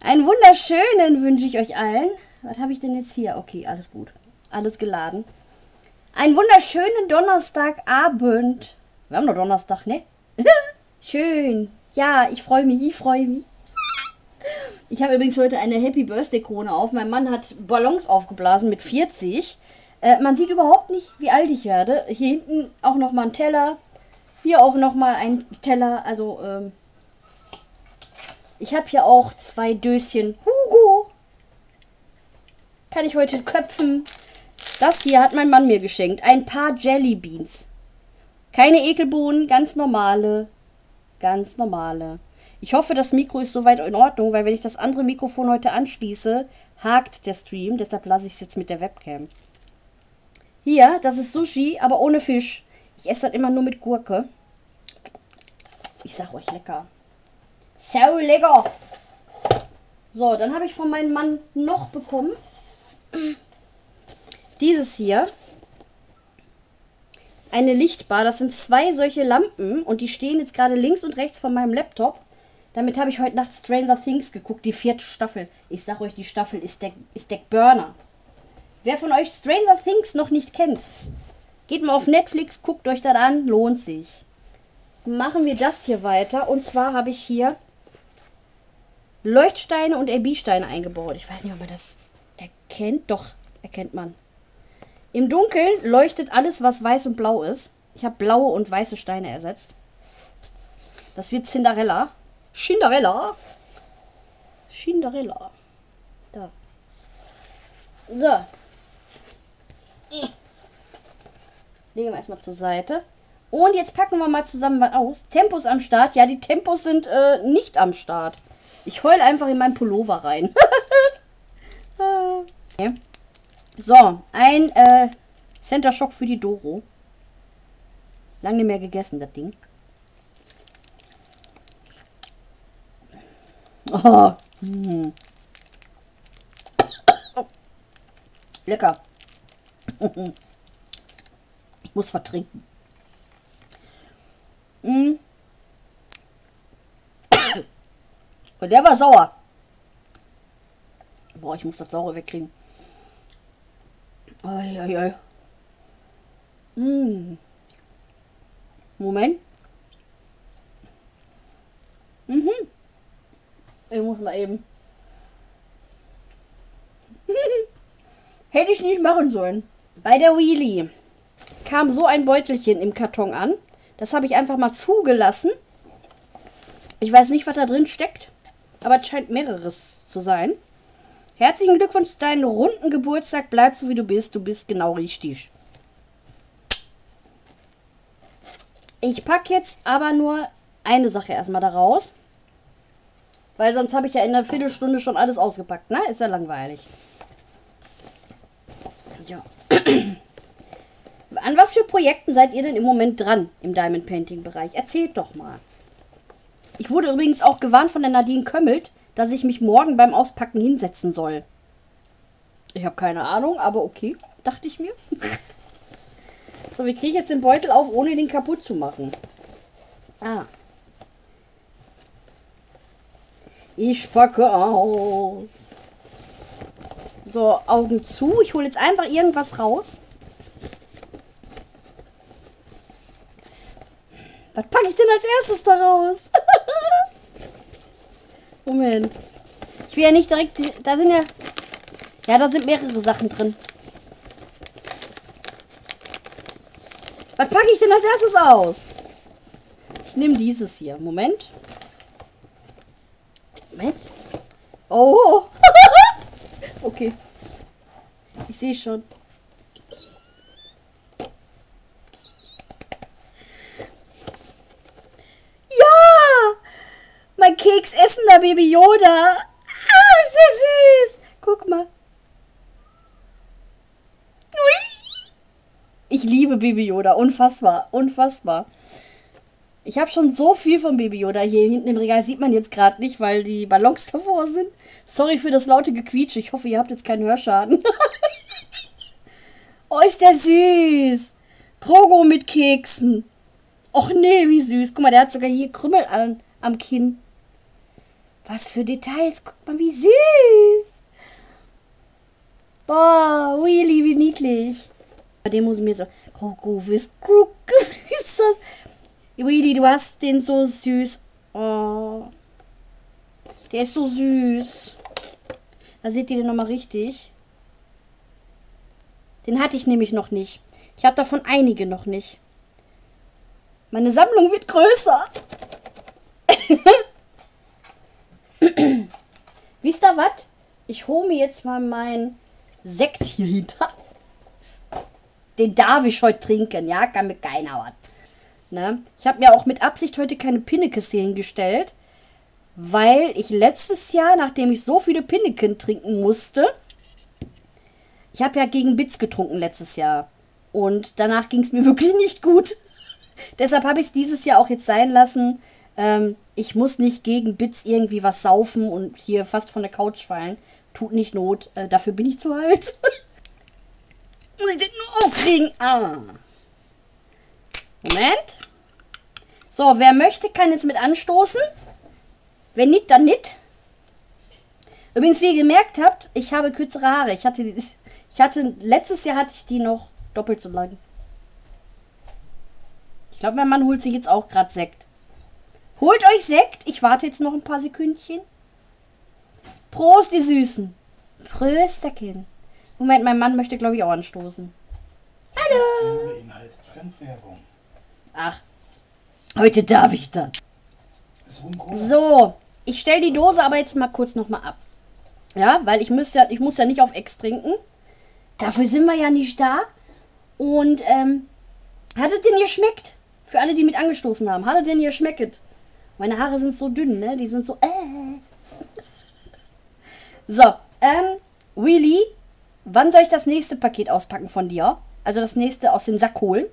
Einen wunderschönen wünsche ich euch allen. Was habe ich denn jetzt hier? Okay, alles gut. Alles geladen. Einen wunderschönen Donnerstagabend. Wir haben nur Donnerstag, ne? Schön. Ja, ich freue mich, ich freue mich. Ich habe übrigens heute eine Happy Birthday Krone auf. Mein Mann hat Ballons aufgeblasen mit 40. Man sieht überhaupt nicht, wie alt ich werde. Hier hinten auch nochmal ein Teller. Hier auch nochmal ein Teller. Also, ich habe hier auch 2 Döschen. Hugo! Kann ich heute köpfen. Das hier hat mein Mann mir geschenkt. Ein paar Jelly Beans. Keine Ekelbohnen, ganz normale. Ganz normale. Ich hoffe, das Mikro ist soweit in Ordnung, weil wenn ich das andere Mikrofon heute anschließe, hakt der Stream. Deshalb lasse ich es jetzt mit der Webcam. Hier, das ist Sushi, aber ohne Fisch. Ich esse das immer nur mit Gurke. Ich sag euch, lecker. So lecker. So, dann habe ich von meinem Mann noch bekommen. Dieses hier. Eine Lichtbar. Das sind 2 solche Lampen. Und die stehen jetzt gerade links und rechts von meinem Laptop. Damit habe ich heute Nacht Stranger Things geguckt. Die 4. Staffel. Ich sag euch, die Staffel ist der Burner. Wer von euch Stranger Things noch nicht kennt, geht mal auf Netflix, guckt euch das an. Lohnt sich. Machen wir das hier weiter. Und zwar habe ich hier Leuchtsteine und AB-Steine eingebaut. Ich weiß nicht, ob man das erkennt. Doch, erkennt man. Im Dunkeln leuchtet alles, was weiß und blau ist. Ich habe blaue und weiße Steine ersetzt. Das wird Cinderella. Cinderella. Cinderella. Da. So. Legen wir erstmal zur Seite. Und jetzt packen wir mal zusammen was aus. Tempos am Start. Ja, die Tempos sind nicht am Start. Ich heule einfach in meinen Pullover rein. Okay. So, ein Center Shock für die Doro. Lange nicht mehr gegessen, das Ding. Oh. Hm. Oh. Lecker. Ich muss vertrinken. Hm. Und der war sauer. Boah, ich muss das Saure wegkriegen. Ai, ai, ai. Mm. Moment. Mhm. Ich muss mal eben. Hätte ich nicht machen sollen. Bei der Wheelie kam so ein Beutelchen im Karton an. Das habe ich einfach mal zugelassen. Ich weiß nicht, was da drin steckt. Aber es scheint mehreres zu sein. Herzlichen Glückwunsch zu deinem runden Geburtstag. Bleib so, wie du bist. Du bist genau richtig. Ich packe jetzt aber nur eine Sache erstmal da raus. Weil sonst habe ich ja in einer Viertelstunde schon alles ausgepackt. Na, ist ja langweilig. Ja. An was für Projekten seid ihr denn im Moment dran im Diamond Painting Bereich? Erzählt doch mal. Ich wurde übrigens auch gewarnt von der Nadine Kömmelt, dass ich mich morgen beim Auspacken hinsetzen soll. Ich habe keine Ahnung, aber okay, dachte ich mir. So, wie kriege ich jetzt den Beutel auf, ohne den kaputt zu machen? Ah. Ich packe aus. So, Augen zu. Ich hole jetzt einfach irgendwas raus. Was packe ich denn als erstes da raus? Moment. Ich will ja nicht direkt... Da sind ja... Ja, da sind mehrere Sachen drin. Was packe ich denn als erstes aus? Ich nehme dieses hier. Moment. Moment. Oh. Okay. Ich sehe schon. Keks essen, da Baby Yoda. Ah, ist ja süß. Guck mal. Ui. Ich liebe Baby Yoda. Unfassbar. Unfassbar. Ich habe schon so viel von Baby Yoda. Hier hinten im Regal sieht man jetzt gerade nicht, weil die Ballons davor sind. Sorry für das laute Gequietsche. Ich hoffe, ihr habt jetzt keinen Hörschaden. Oh, ist der süß. Grogu mit Keksen. Och nee, wie süß. Guck mal, der hat sogar hier Krümmel am Kinn. Was für Details. Guck mal, wie süß. Boah, Willy, wie niedlich. Bei dem muss ich mir so... Grogu ist das... Willy, du hast den so süß. Oh. Der ist so süß. Da seht ihr den nochmal richtig. Den hatte ich nämlich noch nicht. Ich habe davon einige noch nicht. Meine Sammlung wird größer. Wisst ihr was? Ich hole mir jetzt mal meinen Sekt hier hinter. Den darf ich heute trinken, ja? Kann mir keiner was. Ne? Ich habe mir auch mit Absicht heute keine Pinnekes hier hingestellt. Weil ich letztes Jahr, nachdem ich so viele Pinneken trinken musste... Ich habe ja gegen Bits getrunken letztes Jahr. Und danach ging es mir wirklich nicht gut. Deshalb habe ich es dieses Jahr auch jetzt sein lassen. Ich muss nicht gegen Bits irgendwie was saufen und hier fast von der Couch fallen. Tut nicht Not. Dafür bin ich zu alt. Muss ich den nur aufkriegen? Ah. Moment. So, wer möchte, kann jetzt mit anstoßen. Wenn nicht, dann nicht. Übrigens, wie ihr gemerkt habt, ich habe kürzere Haare. Letztes Jahr hatte ich die noch doppelt so lang. Ich glaube, mein Mann holt sich jetzt auch gerade Sekt. Holt euch Sekt. Ich warte jetzt noch ein paar Sekündchen. Prost, ihr Süßen. Prösterchen. Moment, mein Mann möchte, glaube ich, auch anstoßen. Hallo. Ach, heute darf ich das. So, ich stelle die Dose aber jetzt mal kurz nochmal ab. Ja, weil ich muss ja nicht auf Ex trinken. Dafür sind wir ja nicht da. Und, hat es denn geschmeckt? Für alle, die mit angestoßen haben. Hat es denn geschmeckt? Meine Haare sind so dünn, ne? Die sind so, So, Willy, wann soll ich das nächste Paket auspacken von dir? Also das nächste aus dem Sack holen?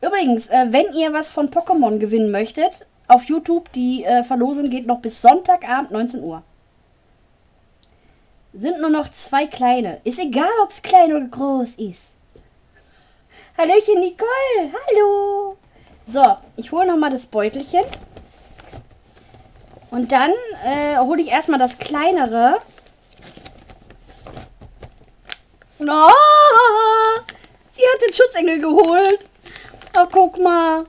Übrigens, wenn ihr was von Pokémon gewinnen möchtet... Auf YouTube, die Verlosung geht noch bis Sonntagabend, 19 Uhr. Sind nur noch 2 kleine. Ist egal, ob es klein oder groß ist. Hallöchen, Nicole. Hallo. So, ich hole nochmal das Beutelchen. Und dann hole ich erstmal das kleinere. Oh, sie hat den Schutzengel geholt. Oh, guck mal.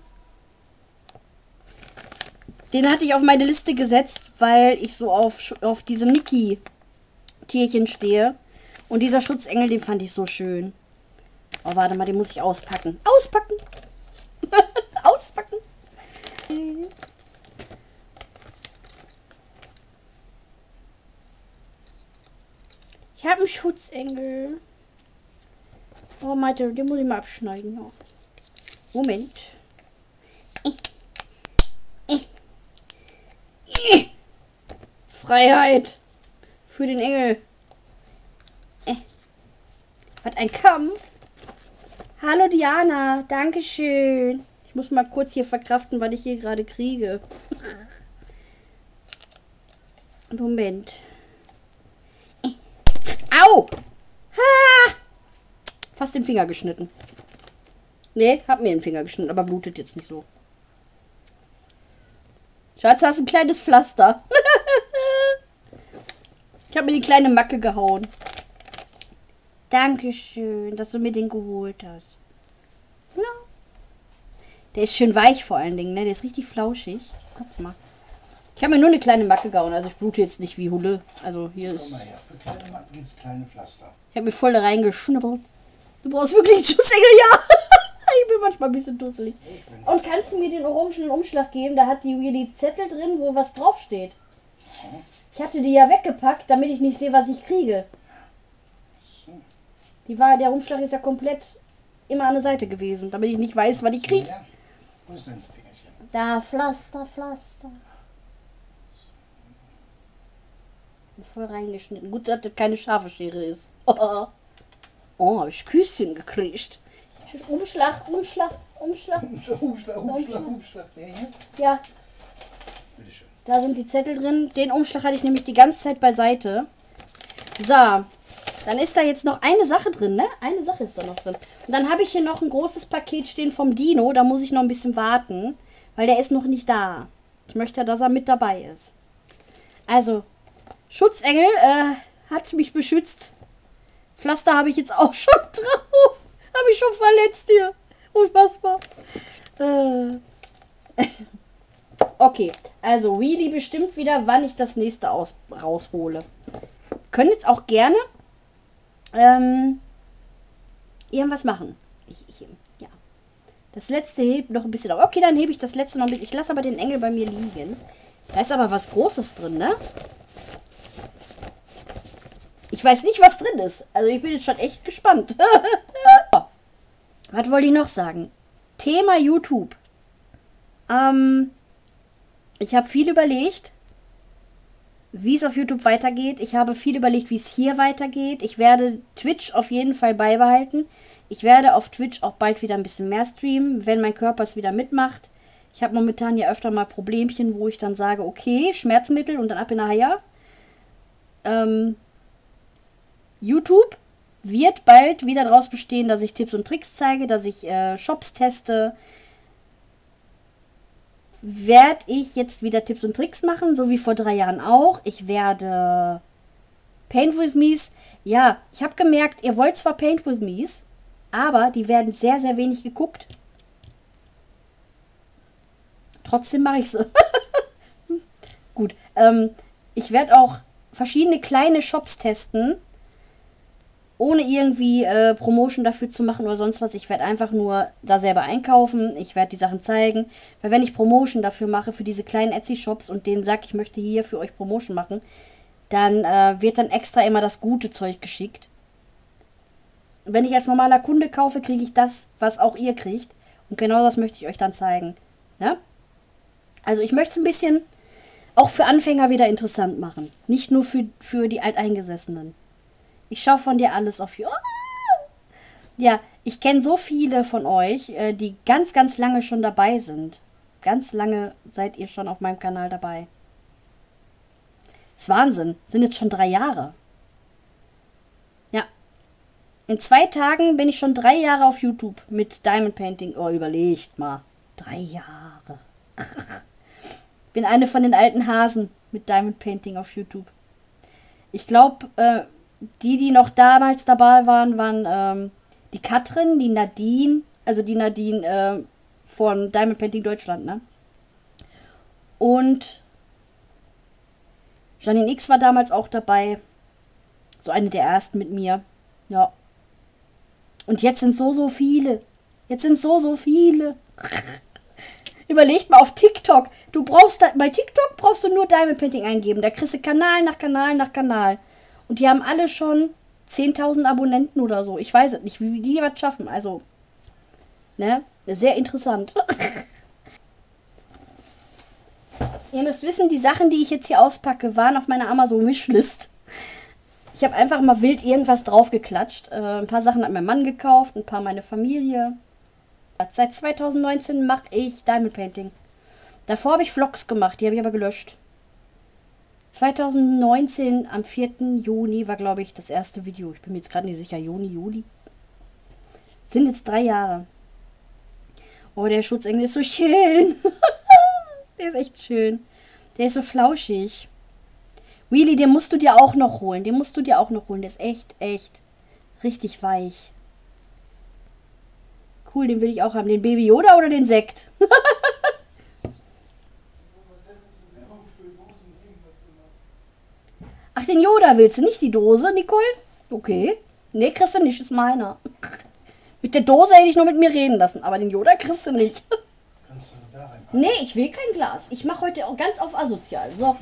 Den hatte ich auf meine Liste gesetzt, weil ich so auf diese Niki-Tierchen stehe. Und dieser Schutzengel, den fand ich so schön. Oh, warte mal, den muss ich auspacken. Auspacken! Auspacken! Ich habe einen Schutzengel. Oh, Malte, den muss ich mal abschneiden. Ja. Moment. Freiheit für den Engel. Was ein Kampf. Hallo Diana, dankeschön. Ich muss mal kurz hier verkraften, was ich hier gerade kriege. Moment. Au! Ha! Fast den Finger geschnitten. Ne, hab mir den Finger geschnitten, aber blutet jetzt nicht so. Schatz, hast ein kleines Pflaster. Ich habe mir die kleine Macke gehauen. Dankeschön, dass du mir den geholt hast. Ja. Der ist schön weich vor allen Dingen, ne? Der ist richtig flauschig. Guck mal. Ich habe mir nur eine kleine Macke gehauen, also ich blute jetzt nicht wie Hulle. Also hier ist... Komm mal her, für kleine Macken gibt es kleine Pflaster. Ich habe mir voll da reingeschnippelt. Du brauchst wirklich einen Schutzengel, ja! Ich bin manchmal ein bisschen dusselig. Und kannst du mir den orangenen Umschlag geben? Da hat die Wheelie Zettel drin, wo was draufsteht. Ja. Ich hatte die ja weggepackt, damit ich nicht sehe, was ich kriege. Der Umschlag ist ja komplett immer an der Seite gewesen, damit ich nicht weiß, was ich kriege. Ja. Wo ist denn das Fingerchen? Da, Pflaster, Pflaster. Voll reingeschnitten. Gut, dass das keine scharfe Schere ist. Oh, habe ich Küsschen gekriegt. Umschlag. Ja. Bitteschön. Da sind die Zettel drin. Den Umschlag hatte ich nämlich die ganze Zeit beiseite. So, dann ist da jetzt noch eine Sache drin, ne? Eine Sache ist da noch drin. Und dann habe ich hier noch ein großes Paket stehen vom Dino. Da muss ich noch ein bisschen warten, Weil der ist noch nicht da. Ich möchte, dass er mit dabei ist. Also, Schutzengel hat mich beschützt. Pflaster habe ich jetzt auch schon drauf. Habe ich schon verletzt hier. Unfassbar. Okay, also Wheelie bestimmt wieder, wann ich das nächste raushole. Können jetzt auch gerne irgendwas machen. Ja. Das letzte hebt noch ein bisschen auf. Okay, dann hebe ich das letzte noch ein bisschen. Ich lasse aber den Engel bei mir liegen. Da ist aber was Großes drin, ne? Ich weiß nicht, was drin ist. Also ich bin jetzt schon echt gespannt. Was wollte ich noch sagen? Thema YouTube. Ich habe viel überlegt, wie es auf YouTube weitergeht. Ich habe viel überlegt, wie es hier weitergeht. Ich werde Twitch auf jeden Fall beibehalten. Ich werde auf Twitch auch bald wieder ein bisschen mehr streamen, wenn mein Körper es wieder mitmacht. Ich habe momentan ja öfter mal Problemchen, wo ich dann sage, okay, Schmerzmittel und dann ab in der Haia. YouTube wird bald wieder daraus bestehen, dass ich Tipps und Tricks zeige, dass ich Shops teste. Werde ich jetzt wieder Tipps und Tricks machen, so wie vor 3 Jahren auch. Ich werde Paint With Me's. Ja, ich habe gemerkt, ihr wollt zwar Paint With Me's, aber die werden sehr, sehr wenig geguckt. Trotzdem mache ich sie. Gut, ich werde auch verschiedene kleine Shops testen, ohne irgendwie Promotion dafür zu machen oder sonst was. Ich werde einfach nur da selber einkaufen. Ich werde die Sachen zeigen. Weil wenn ich Promotion dafür mache, für diese kleinen Etsy-Shops und denen sage, ich möchte hier für euch Promotion machen, dann wird dann extra immer das gute Zeug geschickt. Wenn ich als normaler Kunde kaufe, kriege ich das, was auch ihr kriegt. Und genau das möchte ich euch dann zeigen. Ja? Also ich möchte es ein bisschen auch für Anfänger wieder interessant machen. Nicht nur für die Alteingesessenen. Ich schaue von dir alles auf YouTube. Ja, ich kenne so viele von euch, die ganz, ganz lange schon dabei sind. Ganz lange seid ihr schon auf meinem Kanal dabei. Das ist Wahnsinn. Sind jetzt schon 3 Jahre. Ja. In 2 Tagen bin ich schon 3 Jahre auf YouTube mit Diamond Painting. Oh, überlegt mal. 3 Jahre. Bin eine von den alten Hasen mit Diamond Painting auf YouTube. Ich glaube, die noch damals dabei waren, die Katrin, die Nadine, also die Nadine von Diamond Painting Deutschland, ne? Und Janine X war damals auch dabei. So eine der ersten mit mir. Ja. Und jetzt sind so viele. Jetzt sind so viele. Überlegt mal auf TikTok. Du brauchst da, bei TikTok brauchst du nur Diamond Painting eingeben. Da kriegst du Kanal nach Kanal nach Kanal. Und die haben alle schon 10.000 Abonnenten oder so. Ich weiß es nicht, wie die was schaffen. Also, ne? Sehr interessant. Ihr müsst wissen, die Sachen, die ich jetzt hier auspacke, waren auf meiner Amazon-Wishlist. Ich habe einfach mal wild irgendwas draufgeklatscht. Ein paar Sachen hat mein Mann gekauft, ein paar meine Familie. Seit 2019 mache ich Diamond Painting. Davor habe ich Vlogs gemacht, die habe ich aber gelöscht. 2019 am 4. Juni war, glaube ich, das erste Video. Ich bin mir jetzt gerade nicht sicher. Juni, Juli. Sind jetzt 3 Jahre. Oh, der Schutzengel ist so schön. Der ist echt schön. Der ist so flauschig. Willy, den musst du dir auch noch holen. Den musst du dir auch noch holen. Der ist echt richtig weich. Cool, den will ich auch haben. Den Baby Yoda oder den Sekt? Ach, den Yoda willst du, nicht die Dose, Nicole? Okay. Nee, kriegst du nicht, ist meiner. Mit der Dose hätte ich nur mit mir reden lassen, aber den Yoda kriegst du nicht. Kannst du da reinpacken? Nee, ich will kein Glas. Ich mache heute auch ganz auf asozial. So.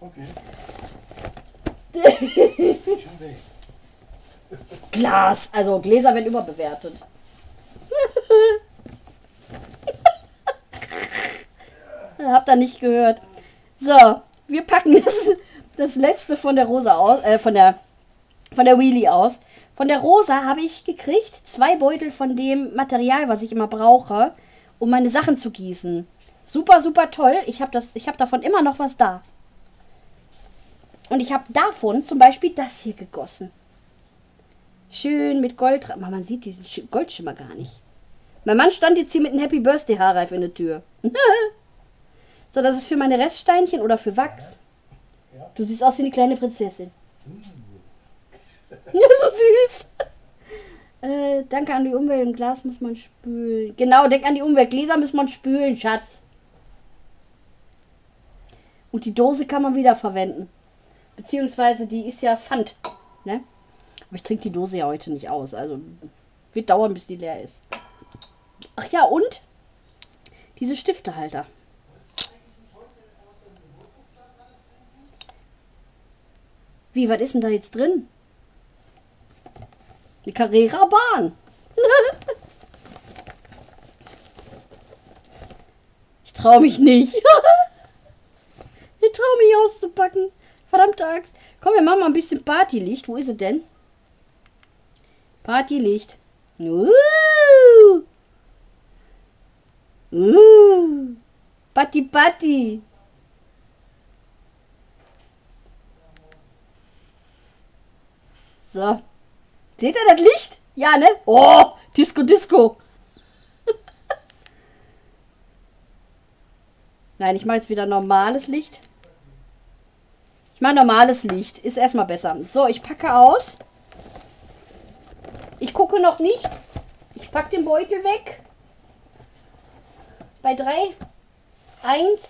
Okay. Glas, also Gläser werden überbewertet. Habt ihr nicht gehört. So. Wir packen das letzte von der Rosa aus, von der Wheelie aus. Von der Rosa habe ich gekriegt 2 Beutel von dem Material, was ich immer brauche, um meine Sachen zu gießen. Super, super toll. Ich habe davon immer noch was da. Und ich habe davon zum Beispiel das hier gegossen. Schön mit Gold. Man sieht diesen Goldschimmer gar nicht. Mein Mann stand jetzt hier mit einem Happy Birthday Haarreif in der Tür. So, das ist für meine Reststeinchen oder für Wachs. Ja. Du siehst aus wie eine kleine Prinzessin. Ja, so süß. Danke an die Umwelt, im Glas muss man spülen. Genau, denk an die Umwelt, Gläser muss man spülen, Schatz. Und die Dose kann man wieder verwenden. Beziehungsweise, die ist ja Pfand. Ne? Aber ich trinke die Dose ja heute nicht aus. Also, wird dauern, bis die leer ist. Ach ja, und? Diese Stiftehalter. Wie, was ist denn da jetzt drin? Eine Carrera-Bahn. Ich traue mich nicht. Ich traue mich auszupacken. Verdammte Axt. Komm, wir machen mal ein bisschen Partylicht. Wo ist es denn? Partylicht. Party, Party. So. Seht ihr das Licht? Ja, ne? Oh, Disco, Disco. Nein, ich mache jetzt wieder normales Licht. Ich mache normales Licht. Ist erstmal besser. So, ich packe aus. Ich gucke noch nicht. Ich packe den Beutel weg. Bei 3, 1,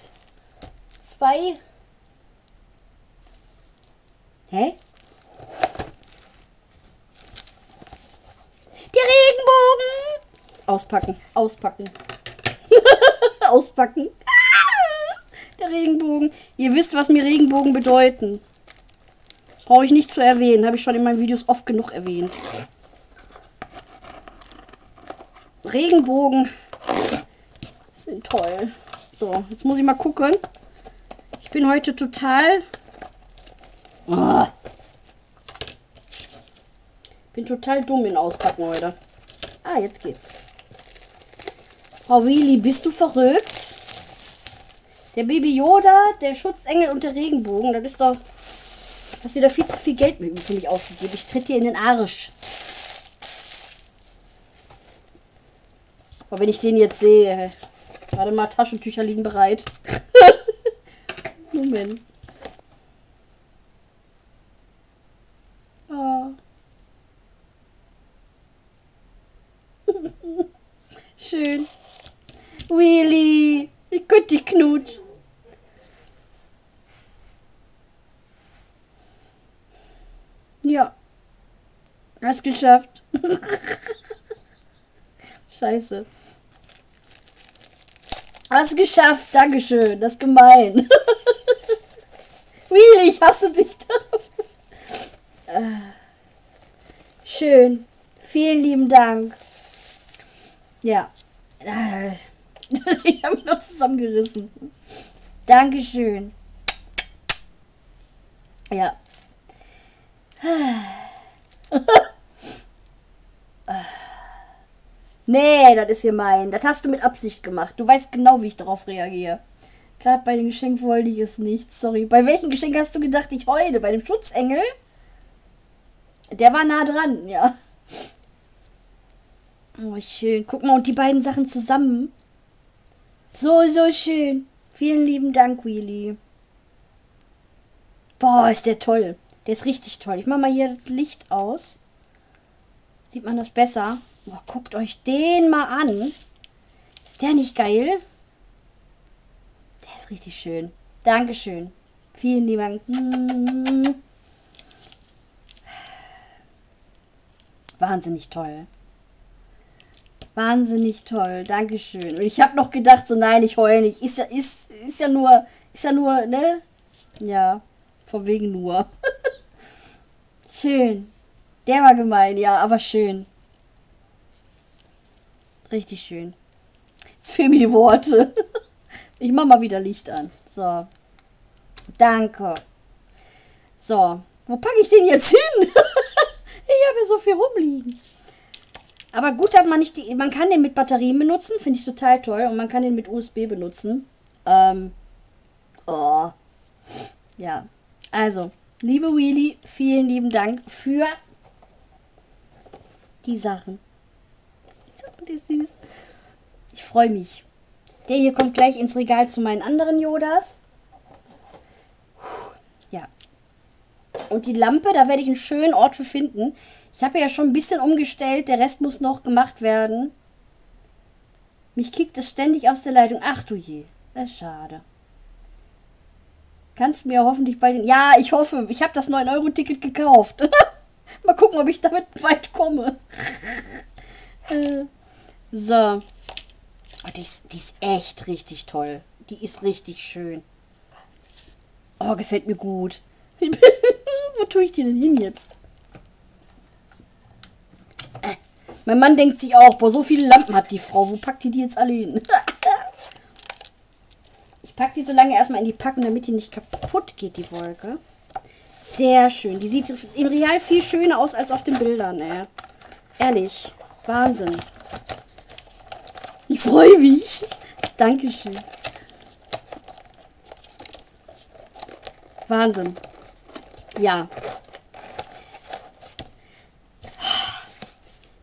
2. Hä? Der Regenbogen! Auspacken, auspacken. Auspacken. Der Regenbogen. Ihr wisst, was mir Regenbogen bedeuten. Brauche ich nicht zu erwähnen. Habe ich schon in meinen Videos oft genug erwähnt. Regenbogen sind toll. So, jetzt muss ich mal gucken. Ich bin heute total... Oh. Bin total dumm in Auspacken heute. Ah, jetzt geht's. Frau Willy, bist du verrückt? Der Baby Yoda, der Schutzengel und der Regenbogen. Das ist doch... Hast du wieder viel zu viel Geld für mich ausgegeben. Ich tritt dir in den Arsch. Aber wenn ich den jetzt sehe... Warte mal, Taschentücher liegen bereit. Moment. Ah. Schön. Willy, ich könnte dich knutschen. Ja. Hast geschafft. Scheiße. Hast geschafft. Dankeschön. Das ist gemein. Willy, ich hasse dich dafür. Schön. Vielen lieben Dank. Ja. Ich habe mich noch zusammengerissen. Dankeschön. Ja. Nee, das ist gemein. Das hast du mit Absicht gemacht. Du weißt genau, wie ich darauf reagiere. Gerade bei dem Geschenk wollte ich es nicht. Sorry. Bei welchem Geschenk hast du gedacht, ich heule? Bei dem Schutzengel? Der war nah dran, ja. Oh, schön. Guck mal, und die beiden Sachen zusammen. So, so schön. Vielen lieben Dank, Willy. Boah, ist der toll. Der ist richtig toll. Ich mach mal hier das Licht aus. Sieht man das besser? Boah, guckt euch den mal an. Ist der nicht geil? Der ist richtig schön. Dankeschön. Vielen lieben Dank. Wahnsinnig toll. Wahnsinnig toll, Dankeschön. Und ich habe noch gedacht, so nein, ich heule nicht. Ist ja nur, ne? Ja, von wegen nur. Schön. Der war gemein, ja, aber schön. Richtig schön. Jetzt fehlen mir die Worte. Ich mach mal wieder Licht an. So. Danke. So. Wo packe ich den jetzt hin? Ich habe ja so viel rumliegen. Aber gut, dass man nicht die... Man kann den mit Batterien benutzen. Finde ich total toll. Und man kann den mit USB benutzen. Oh. Ja. Also, liebe Wheelie, vielen lieben Dank für die Sachen. Die Sachen, die ist süß. Ich freue mich. Der hier kommt gleich ins Regal zu meinen anderen Yodas. Ja. Und die Lampe, da werde ich einen schönen Ort für finden. Ich habe ja schon ein bisschen umgestellt. Der Rest muss noch gemacht werden. Mich kickt es ständig aus der Leitung. Ach du je. Das ist schade. Kannst mir hoffentlich bei den... Ja, ich hoffe. Ich habe das 9-Euro-Ticket gekauft. Mal gucken, ob ich damit weit komme. So. Oh, die ist echt richtig toll. Die ist richtig schön. Oh, gefällt mir gut. Wo tue ich die denn hin jetzt? Mein Mann denkt sich auch, boah, so viele Lampen hat die Frau. Wo packt die jetzt alle hin? Ich packe die so lange erstmal in die Packung, damit die nicht kaputt geht, die Wolke. Sehr schön. Die sieht im Real viel schöner aus als auf den Bildern, ey. Ehrlich. Wahnsinn. Ich freue mich. Dankeschön. Wahnsinn. Ja.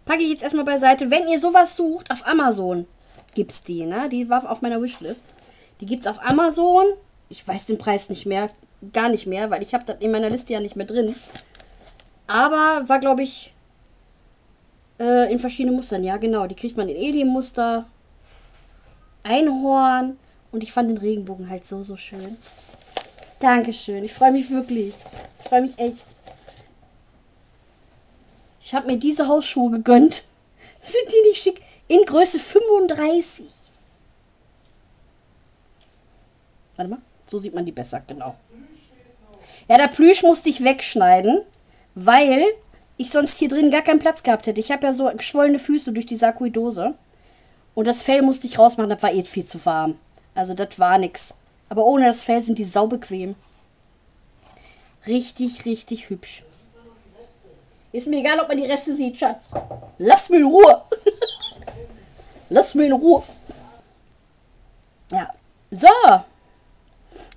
Packe ich jetzt erstmal beiseite. Wenn ihr sowas sucht, auf Amazon gibt es die, ne? Die war auf meiner Wishlist. Die gibt es auf Amazon. Ich weiß den Preis nicht mehr. Gar nicht mehr, weil ich habe das in meiner Liste ja nicht mehr drin. Aber war, glaube ich, in verschiedenen Mustern. Ja, genau. Die kriegt man in Alien-Muster. Einhorn. Und ich fand den Regenbogen halt so, so schön. Dankeschön. Ich freue mich wirklich. Ich freue mich echt. Ich habe mir diese Hausschuhe gegönnt. Sind die nicht schick? In Größe 35. Warte mal. So sieht man die besser, genau. Ja, der Plüsch musste ich wegschneiden, weil ich sonst hier drin gar keinen Platz gehabt hätte. Ich habe ja so geschwollene Füße durch die Sakui-Dose. Und das Fell musste ich rausmachen, das war eh viel zu warm. Also das war nix. Aber ohne das Fell sind die saubequem. Richtig, richtig hübsch. Ist mir egal, ob man die Reste sieht, Schatz. Lass mich in Ruhe. Lass mich in Ruhe. Ja. So.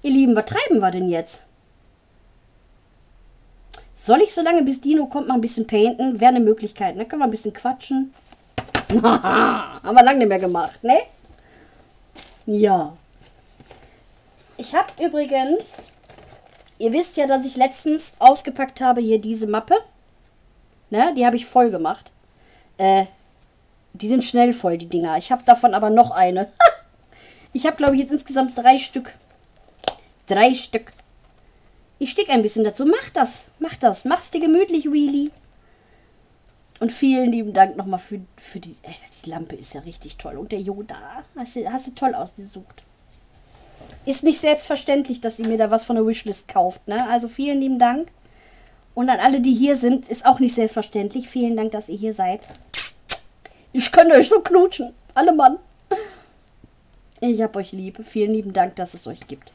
Ihr Lieben, was treiben wir denn jetzt? Soll ich so lange, bis Dino kommt, mal ein bisschen painten? Wäre eine Möglichkeit, ne? Können wir ein bisschen quatschen? Haben wir lange nicht mehr gemacht, ne? Ja. Ich habe übrigens... Ihr wisst ja, dass ich letztens ausgepackt habe hier diese Mappe. Ne? Die habe ich voll gemacht. Die sind schnell voll, die Dinger. Ich habe davon aber noch eine. Ich habe, glaube ich, jetzt insgesamt 3 Stück. 3 Stück. Ich stecke ein bisschen dazu. Mach das. Mach das. Mach's dir gemütlich, Wheelie. Und vielen lieben Dank nochmal für die... Ey, die Lampe ist ja richtig toll. Und der Yoda. Hast du toll ausgesucht. Ist nicht selbstverständlich, dass ihr mir da was von der Wishlist kauft, ne? Also vielen lieben Dank. Und an alle, die hier sind, ist auch nicht selbstverständlich. Vielen Dank, dass ihr hier seid. Ich könnte euch so knutschen. Alle Mann. Ich hab euch lieb. Vielen lieben Dank, dass es euch gibt.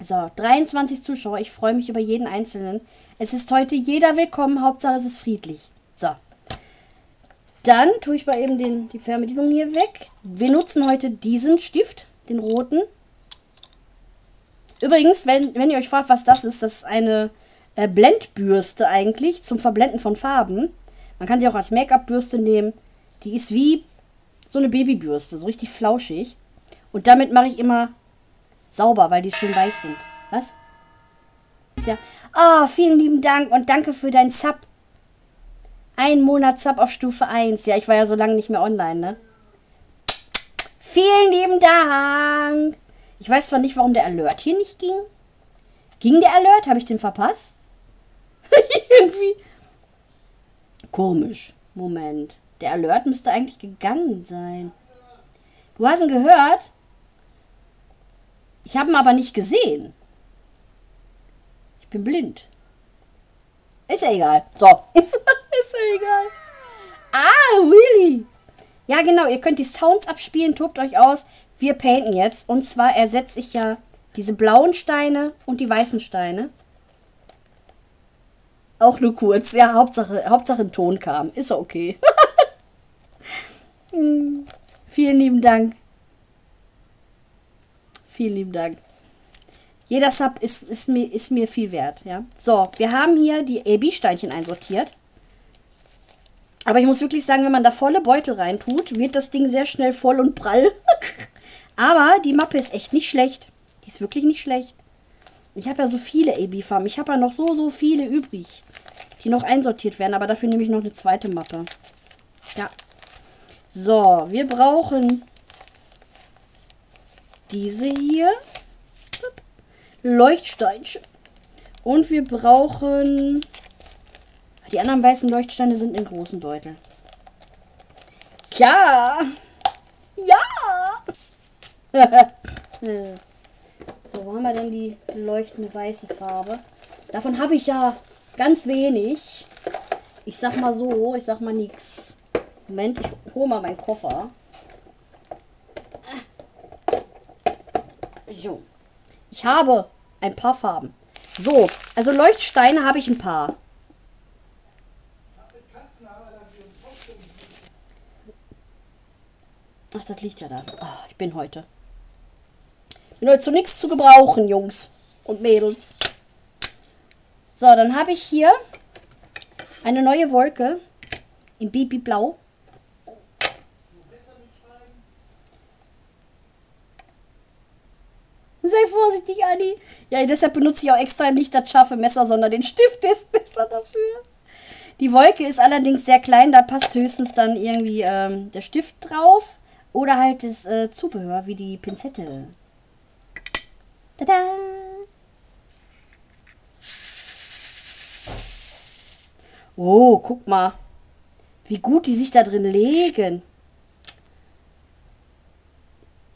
So, 23 Zuschauer. Ich freue mich über jeden Einzelnen. Es ist heute jeder willkommen. Hauptsache, es ist friedlich. So. Dann tue ich mal eben die Fernbedienung hier weg. Wir nutzen heute diesen Stift, den roten. Übrigens, wenn ihr euch fragt, was das ist eine Blendbürste eigentlich zum Verblenden von Farben. Man kann sie auch als Make-up-Bürste nehmen. Die ist wie so eine Babybürste, so richtig flauschig. Und damit mache ich immer... sauber, weil die schön weich sind. Was? Ja. Oh, vielen lieben Dank und danke für deinen Sub. 1 Monat Sub auf Stufe 1. Ja, ich war ja so lange nicht mehr online, ne? Vielen lieben Dank. Ich weiß zwar nicht, warum der Alert hier nicht ging. Ging der Alert? Habe ich den verpasst? Irgendwie. Komisch. Moment. Der Alert müsste eigentlich gegangen sein. Du hast ihn gehört? Ich habe ihn aber nicht gesehen. Ich bin blind. Ist ja egal. So. Ist ja egal. Ah, Willy. Ja, genau. Ihr könnt die Sounds abspielen. Tobt euch aus. Wir painten jetzt. Und zwar ersetze ich ja diese blauen Steine und die weißen Steine. Auch nur kurz. Ja, Hauptsache ein Ton kam. Ist ja okay. Vielen lieben Dank. Vielen lieben Dank. Jeder Sub ist mir viel wert. Ja? So, wir haben hier die AB-Steinchen einsortiert. Aber ich muss wirklich sagen, wenn man da volle Beutel reintut, wird das Ding sehr schnell voll und prall. Aber die Mappe ist echt nicht schlecht. Die ist wirklich nicht schlecht. Ich habe ja so viele AB-Farben. Ich habe ja noch so viele übrig, die noch einsortiert werden. Aber dafür nehme ich noch eine zweite Mappe. Ja. So, wir brauchen diese hier. Leuchtsteinchen. Und wir brauchen... Die anderen weißen Leuchtsteine sind in großen Beutel. Ja! Ja! So, wo haben wir denn die leuchtende weiße Farbe? Davon habe ich ja ganz wenig. Ich sag mal so, ich sag mal nix. Moment, ich hole mal meinen Koffer. So. Ich habe ein paar Farben. So, also Leuchtsteine habe ich ein paar. Ach, das liegt ja da. Oh, ich bin heute. Zu nichts zu gebrauchen, Jungs und Mädels. So, dann habe ich hier eine neue Wolke in Bibi Blau. Sei vorsichtig, Anni. Ja, deshalb benutze ich auch extra nicht das scharfe Messer, sondern den Stift, der ist besser dafür. Die Wolke ist allerdings sehr klein, da passt höchstens dann irgendwie der Stift drauf. Oder halt das Zubehör, wie die Pinzette. Tada! Oh, guck mal. Wie gut die sich da drin legen.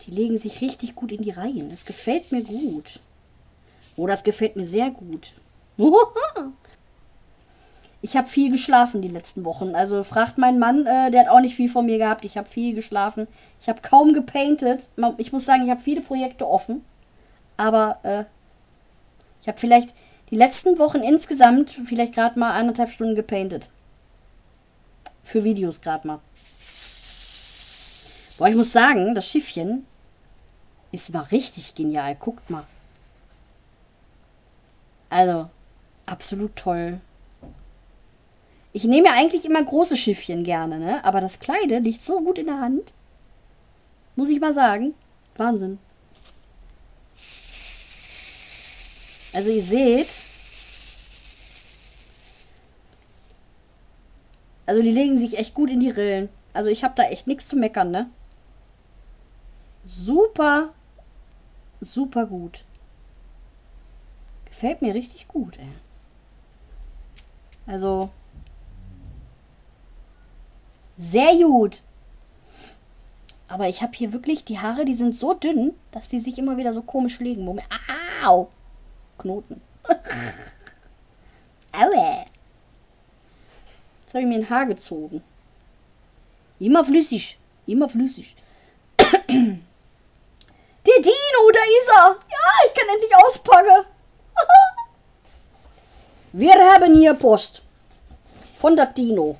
Die legen sich richtig gut in die Reihen. Das gefällt mir gut. Oh, das gefällt mir sehr gut. Ich habe viel geschlafen die letzten Wochen. Also fragt mein Mann, der hat auch nicht viel von mir gehabt. Ich habe viel geschlafen. Ich habe kaum gepainted. Ich muss sagen, ich habe viele Projekte offen. Aber ich habe vielleicht die letzten Wochen insgesamt vielleicht gerade mal 1,5 Stunden gepainted. Für Videos gerade mal. Boah, ich muss sagen, das Schiffchen ist mal richtig genial. Guckt mal. Also, absolut toll. Ich nehme ja eigentlich immer große Schiffchen gerne, ne? Aber das Kleine liegt so gut in der Hand. Muss ich mal sagen. Wahnsinn. Also ihr seht. Also die legen sich echt gut in die Rillen. Also ich habe da echt nichts zu meckern, ne? Super. Super gut. Gefällt mir richtig gut, ey. Also... Sehr gut. Aber ich habe hier wirklich, die Haare, die sind so dünn, dass die sich immer wieder so komisch legen. Moment. Au! Knoten. Aua! Jetzt habe ich mir ein Haar gezogen. Immer flüssig. Immer flüssig. Der Dino, da ist er. Ja, ich kann endlich auspacken. Wir haben hier Post. Von der Dino.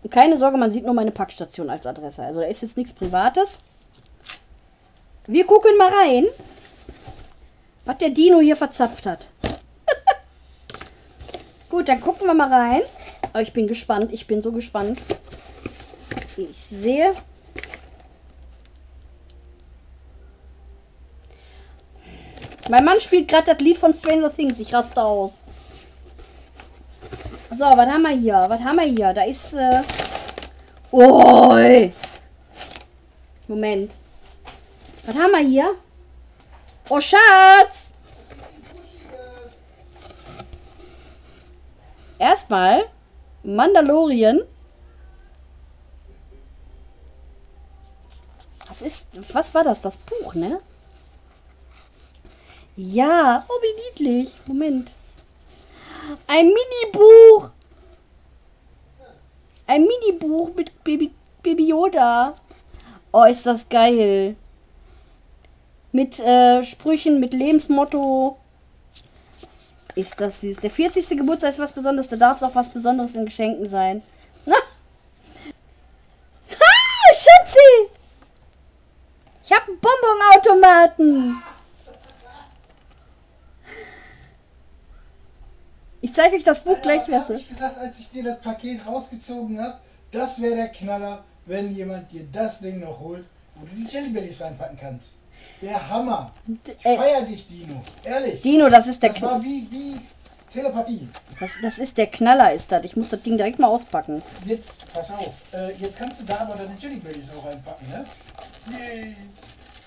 Und keine Sorge, man sieht nur meine Packstation als Adresse. Also da ist jetzt nichts Privates. Wir gucken mal rein, was der Dino hier verzapft hat. Gut, dann gucken wir mal rein. Oh, ich bin gespannt. Ich bin so gespannt. Ich sehe. Mein Mann spielt gerade das Lied von Stranger Things. Ich raste aus. So, was haben wir hier? Was haben wir hier? Da ist... Oi! Moment. Was haben wir hier? Oh, Schatz! Erstmal Mandalorian. Was ist... Was war das? Das Buch, ne? Ja. Oh, wie niedlich. Moment. Ein Mini-Buch. Ein Mini-Buch mit Baby Yoda. Oh, ist das geil. Mit Sprüchen, mit Lebensmotto. Ist das süß. Der 40. Geburtstag ist was Besonderes. Da darf es auch was Besonderes in Geschenken sein. Na? Ha, Schatzi! Ich habe einen Bonbonautomaten. Ich zeige euch das Buch gleich, was ich gesagt, als ich dir das Paket rausgezogen habe, Das wäre der Knaller, wenn jemand dir das Ding noch holt, wo du die Jellybellies reinpacken kannst. Der Hammer. Ich feier dich, Dino. Ehrlich. Dino, das ist der Knaller. Das war wie Telepathie. Das ist der Knaller, ist das. Ich muss das Ding direkt mal auspacken. Jetzt, pass auf. Jetzt kannst du da aber deine Jellybellies auch reinpacken, ne? Yay.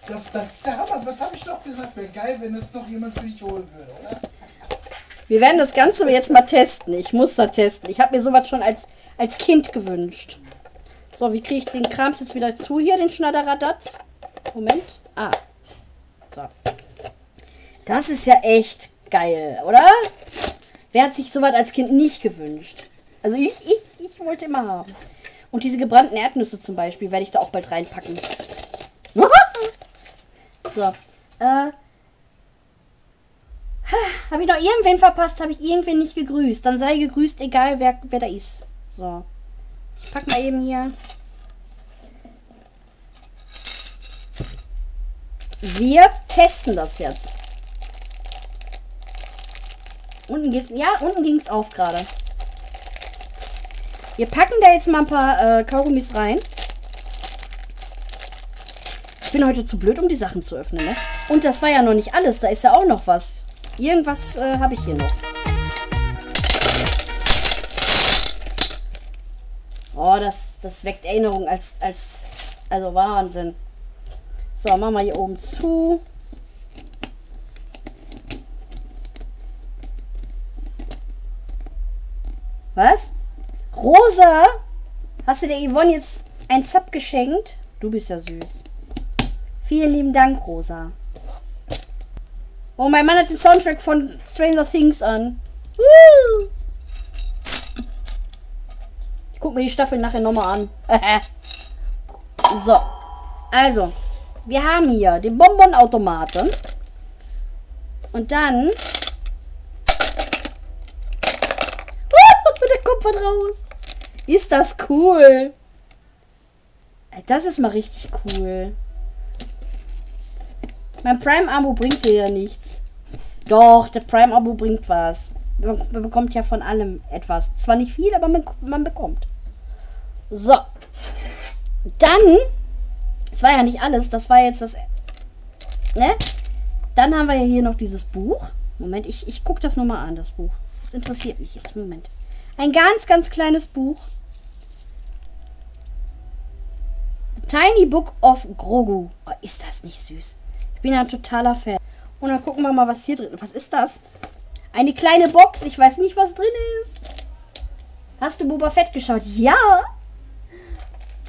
Das ist der Hammer. Was habe ich doch gesagt? Wäre geil, wenn das noch jemand für dich holen würde, oder? Wir werden das Ganze jetzt mal testen. Ich muss das testen. Ich habe mir sowas schon als Kind gewünscht. So, wie kriege ich den Krams jetzt wieder zu hier, den Schnadderadatz? Moment. Ah. So. Das ist ja echt geil, oder? Wer hat sich sowas als Kind nicht gewünscht? Also ich wollte immer haben. Und diese gebrannten Erdnüsse zum Beispiel werde ich da auch bald reinpacken. So. Habe ich noch irgendwen verpasst? Habe ich irgendwen nicht gegrüßt? Dann sei gegrüßt, egal wer da ist. So. Ich pack mal eben hier. Wir testen das jetzt. Unten ging es auf gerade. Wir packen da jetzt mal ein paar Kaugummis rein. Ich bin heute zu blöd, um die Sachen zu öffnen, ne? Und das war ja noch nicht alles. Da ist ja auch noch was. Irgendwas habe ich hier noch. Oh, das weckt Erinnerung also Wahnsinn. So, machen wir hier oben zu. Was? Rosa? Hast du der Yvonne jetzt ein Sub geschenkt? Du bist ja süß. Vielen lieben Dank, Rosa. Oh, mein Mann hat den Soundtrack von Stranger Things an. Woo! Ich gucke mir die Staffel nachher nochmal an. So. Also, wir haben hier den Bonbonautomaten. Und dann... da kommt was raus. Ist das cool. Das ist mal richtig cool. Mein Prime-Abo bringt dir ja nichts. Doch, der Prime-Abo bringt was. Man bekommt ja von allem etwas. Zwar nicht viel, aber man bekommt. So. Dann, das war ja nicht alles, das war jetzt das... Ne? Dann haben wir ja hier noch dieses Buch. Moment, ich gucke das nochmal an, das Buch. Das interessiert mich jetzt. Moment. Ein ganz, ganz kleines Buch. The Tiny Book of Grogu. Oh, ist das nicht süß? Ich bin ja ein totaler Fan. Und dann gucken wir mal, was hier drin ist. Was ist das? Eine kleine Box. Ich weiß nicht, was drin ist. Hast du Boba Fett geschaut? Ja!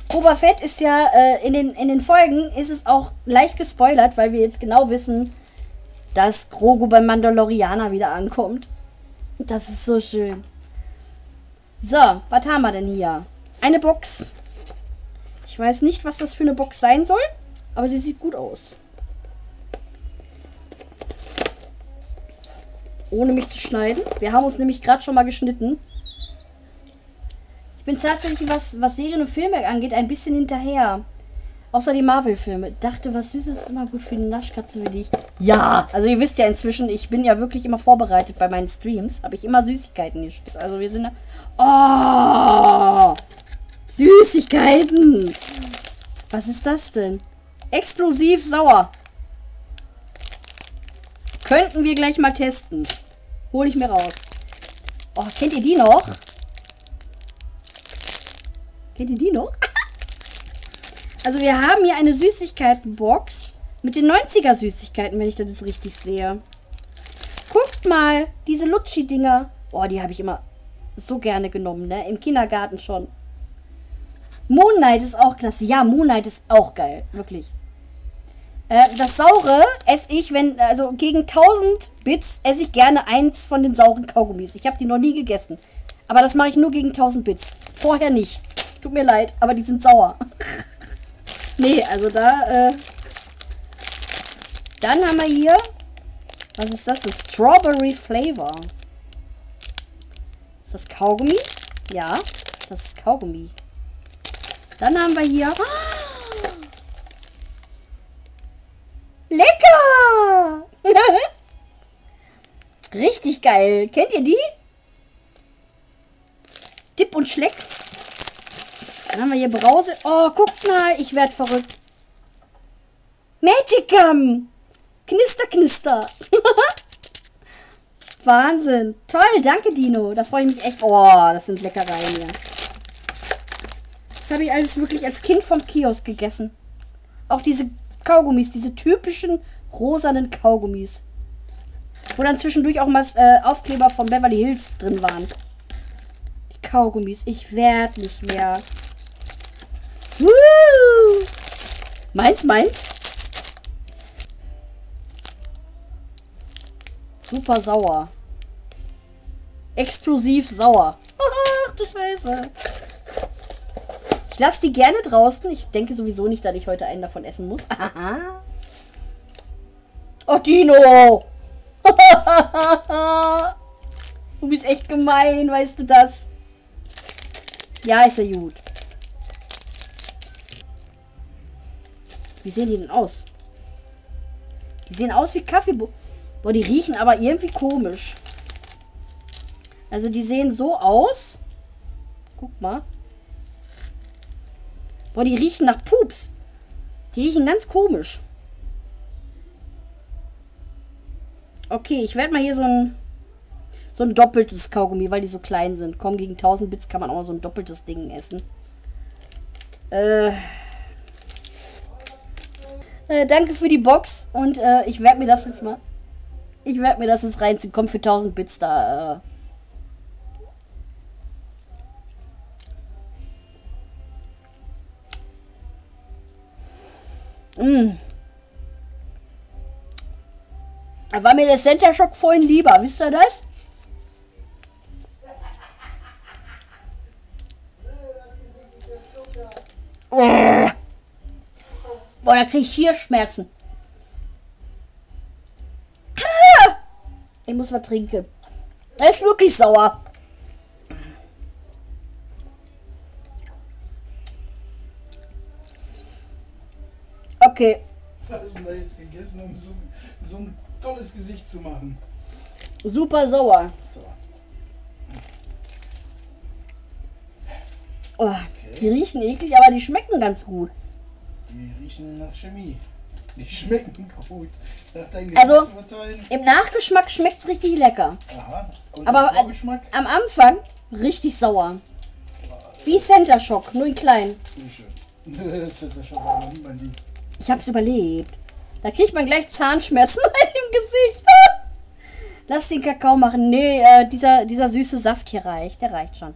Boba Fett ist ja in den Folgen ist es auch leicht gespoilert, weil wir jetzt genau wissen, dass Grogu beim Mandalorianer wieder ankommt. Das ist so schön. So, was haben wir denn hier? Eine Box. Ich weiß nicht, was das für eine Box sein soll, aber sie sieht gut aus. Ohne mich zu schneiden. Wir haben uns nämlich gerade schon mal geschnitten. Ich bin tatsächlich, was Serien und Filme angeht, ein bisschen hinterher. Außer die Marvel-Filme. Dachte, was Süßes ist immer gut für eine Naschkatze wie dich. Ja, also ihr wisst ja inzwischen, ich bin ja wirklich immer vorbereitet bei meinen Streams. Habe ich immer Süßigkeiten geschickt. Also wir sind da... Oh! Süßigkeiten! Was ist das denn? Explosiv sauer. Könnten wir gleich mal testen. Hol ich mir raus. Oh, kennt ihr die noch? Kennt ihr die noch? Also wir haben hier eine Süßigkeitenbox mit den 90er Süßigkeiten, wenn ich das jetzt richtig sehe. Guckt mal, diese Lutschi-Dinger. Oh, die habe ich immer so gerne genommen, ne? Im Kindergarten schon. Moon Knight ist auch klasse. Ja, Moon Knight ist auch geil. Wirklich. Das Saure esse ich, also gegen 1000 Bits esse ich gerne eins von den sauren Kaugummis. Ich habe die noch nie gegessen. Aber das mache ich nur gegen 1000 Bits. Vorher nicht. Tut mir leid, aber die sind sauer. Nee, also da, Dann haben wir hier... Was ist das? Das Strawberry Flavor. Ist das Kaugummi? Ja, das ist Kaugummi. Dann haben wir hier... Lecker! Richtig geil. Kennt ihr die? Dip und Schleck. Dann haben wir hier Brause. Oh, guckt mal, ich werde verrückt. Magicum. Knister, knister. Wahnsinn. Toll, danke Dino. Da freue ich mich echt. Oh, das sind Leckereien hier. Das habe ich alles wirklich als Kind vom Kiosk gegessen. Auch diese Kaugummis, diese typischen rosanen Kaugummis. Wo dann zwischendurch auch mal Aufkleber von Beverly Hills drin waren. Die Kaugummis. Ich werd nicht mehr. Woo! Meins. Super sauer. Explosiv sauer. Ach du Scheiße. Ich lasse die gerne draußen. Ich denke sowieso nicht, dass ich heute einen davon essen muss. Aha. Oh, Dino. Du bist echt gemein, weißt du das? Ja, ist ja gut. Wie sehen die denn aus? Die sehen aus wie Kaffeebohnen. Boah, die riechen aber irgendwie komisch. Also die sehen so aus. Guck mal. Boah, die riechen nach Pups. Die riechen ganz komisch. Okay, ich werde mal hier so ein doppeltes Kaugummi, weil die so klein sind. Komm, gegen 1000 Bits kann man auch mal so ein doppeltes Ding essen. Danke für die Box. Und ich werde mir das jetzt mal... Ich werde mir das jetzt reinziehen. Komm, für 1000 Bits da. War mir der Center Shock vorhin lieber. Wisst ihr das? Boah, da kriege ich hier Schmerzen. Ich muss was trinken. Er ist wirklich sauer. Okay. Was ist denn da jetzt gegessen, um so ein tolles Gesicht zu machen? Super sauer. Oh, okay. Die riechen eklig, aber die schmecken ganz gut. Die riechen nach Chemie. Die schmecken gut. Also im Nachgeschmack schmeckt es richtig lecker. Aha. Und aber am Anfang richtig sauer. Wie Center Shock, nur in klein. Center Shock war noch nie mein Lieb. Ich hab's überlebt. Da kriegt man gleich Zahnschmerzen im Gesicht. Lass den Kakao machen. Nee, dieser süße Saft hier reicht. Der reicht schon.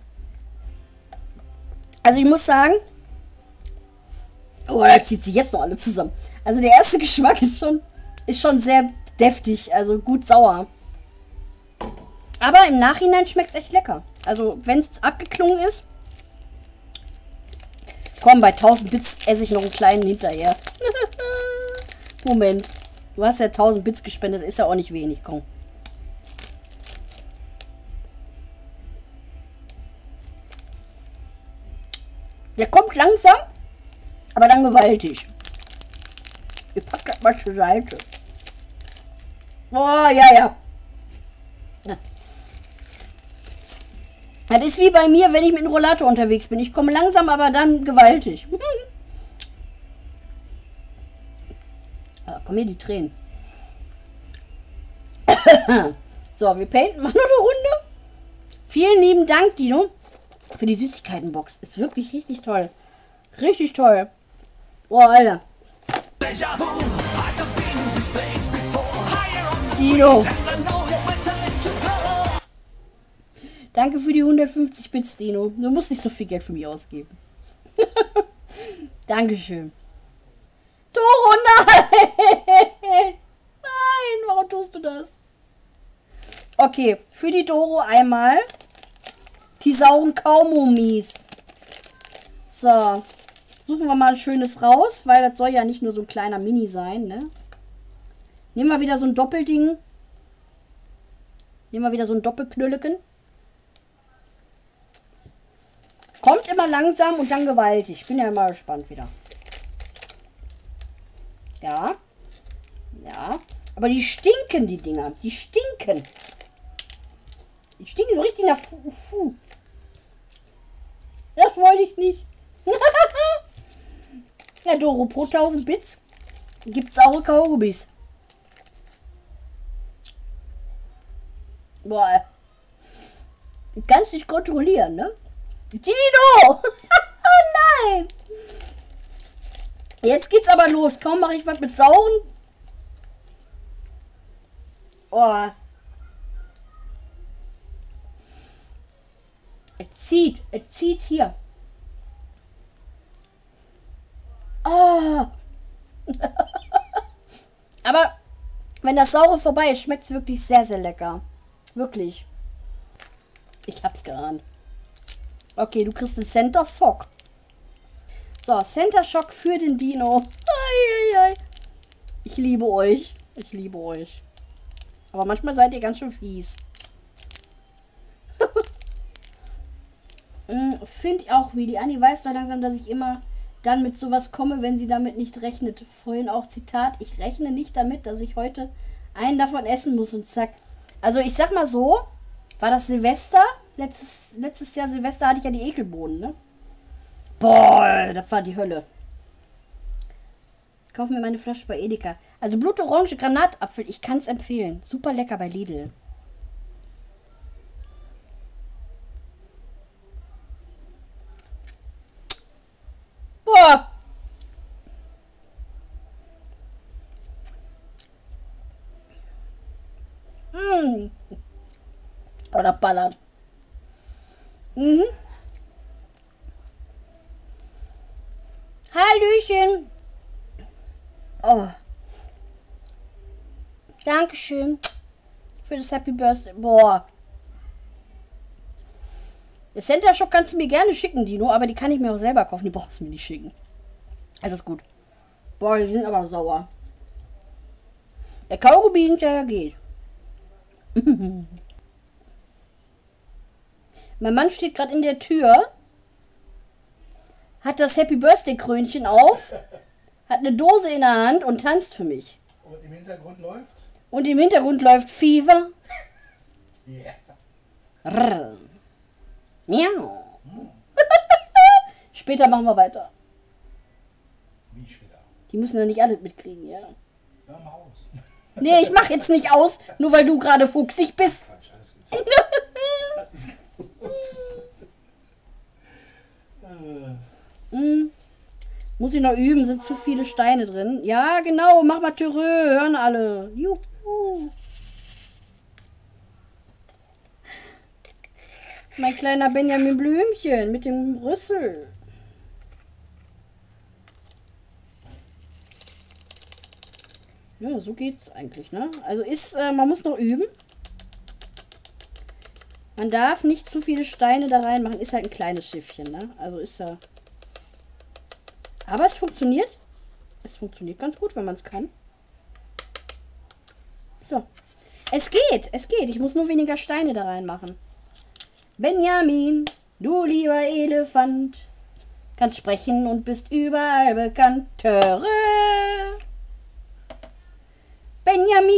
Also ich muss sagen... Oh, da zieht sie jetzt noch alle zusammen. Also der erste Geschmack ist schon sehr deftig, also gut sauer. Aber im Nachhinein schmeckt es echt lecker. Also wenn es abgeklungen ist, komm, bei 1000 Bits esse ich noch einen kleinen hinterher. Moment, du hast ja 1000 Bits gespendet, ist ja auch nicht wenig, komm. Der kommt langsam. Aber dann gewaltig. Ich pack das mal zur Seite. Oh, ja. Das ist wie bei mir, wenn ich mit dem Rollator unterwegs bin. Ich komme langsam, aber dann gewaltig. Da kommen hier die Tränen. So, wir painten mal noch eine Runde. Vielen lieben Dank, Dino, für die Süßigkeitenbox. Ist wirklich richtig toll. Richtig toll. Boah, Alter. Dino. Danke für die 150 Bits, Dino. Du musst nicht so viel Geld für mich ausgeben. Dankeschön. Doro, nein! Nein, warum tust du das? Okay, für die Doro einmal die sauren Kaumummis. So. Suchen wir mal ein schönes raus, weil das soll ja nicht nur so ein kleiner Mini sein, ne? Nehmen wir wieder so ein Doppelding. Nehmen wir wieder so ein Doppelknülleken. Kommt immer langsam und dann gewaltig. Ich bin ja immer gespannt wieder. Ja. Ja. Aber die stinken, die Dinger. Die stinken. Die stinken so richtig nach Fufu. Das wollte ich nicht. Ja, Doro, pro 1000 Bits gibt's auch Kaugummis. Boah. Ich kann's nicht kontrollieren, ne? Dino! Nein! Jetzt geht's aber los. Kaum mache ich was mit Sauren. Oh. Es zieht hier. Oh. Aber wenn das Saure vorbei ist, schmeckt es wirklich sehr, sehr lecker. Wirklich. Ich hab's geahnt. Okay, du kriegst den Center Shock. So, Center Shock für den Dino. Ich liebe euch. Ich liebe euch. Aber manchmal seid ihr ganz schön fies. Finde ich auch, wie die Anni weiß doch langsam, dass ich immer dann mit sowas komme, wenn sie damit nicht rechnet. Vorhin auch Zitat, ich rechne nicht damit, dass ich heute einen davon essen muss und zack. Also ich sag mal so, war das Silvester? Letztes Jahr Silvester hatte ich ja die Ekelbohnen, ne? Boah, das war die Hölle. Kauf mir meine Flasche bei Edeka. Also Blutorange, Granatapfel, ich kann es empfehlen. Super lecker bei Lidl. Boah! Mmh. Oder ballert. Mhm. Hallöchen. Oh. Dankeschön für das Happy Birthday. Boah. Das Center Shock kannst du mir gerne schicken, Dino, aber die kann ich mir auch selber kaufen. Die brauchst du mir nicht schicken. Alles gut. Boah, die sind aber sauer. Der Kaugummi hinterher geht. Mein Mann steht gerade in der Tür, hat das Happy Birthday Krönchen auf, hat eine Dose in der Hand und tanzt für mich. Und im Hintergrund läuft? Und im Hintergrund läuft Fever. Yeah. Rrr. Miau. Hm. Später machen wir weiter. Wie später? Die müssen ja nicht alle mitkriegen, ja. Hör mal aus. Nee, ich mach jetzt nicht aus, nur weil du gerade fuchsig bist. Quatsch, alles gut. Alles gut. Mm. Muss ich noch üben, sind zu viele Steine drin. Ja, genau, mach mal Türö, hören alle. Juhu. Mein kleiner Benjamin Blümchen mit dem Rüssel. Ja, so geht's eigentlich, ne? Also ist, man muss noch üben. Man darf nicht zu viele Steine da reinmachen. Ist halt ein kleines Schiffchen, ne? Also ist ja... Aber es funktioniert. Es funktioniert ganz gut, wenn man es kann. So. Es geht, es geht. Ich muss nur weniger Steine da reinmachen. Benjamin, du lieber Elefant. Kannst sprechen und bist überall bekannt. Töre. Benjamin.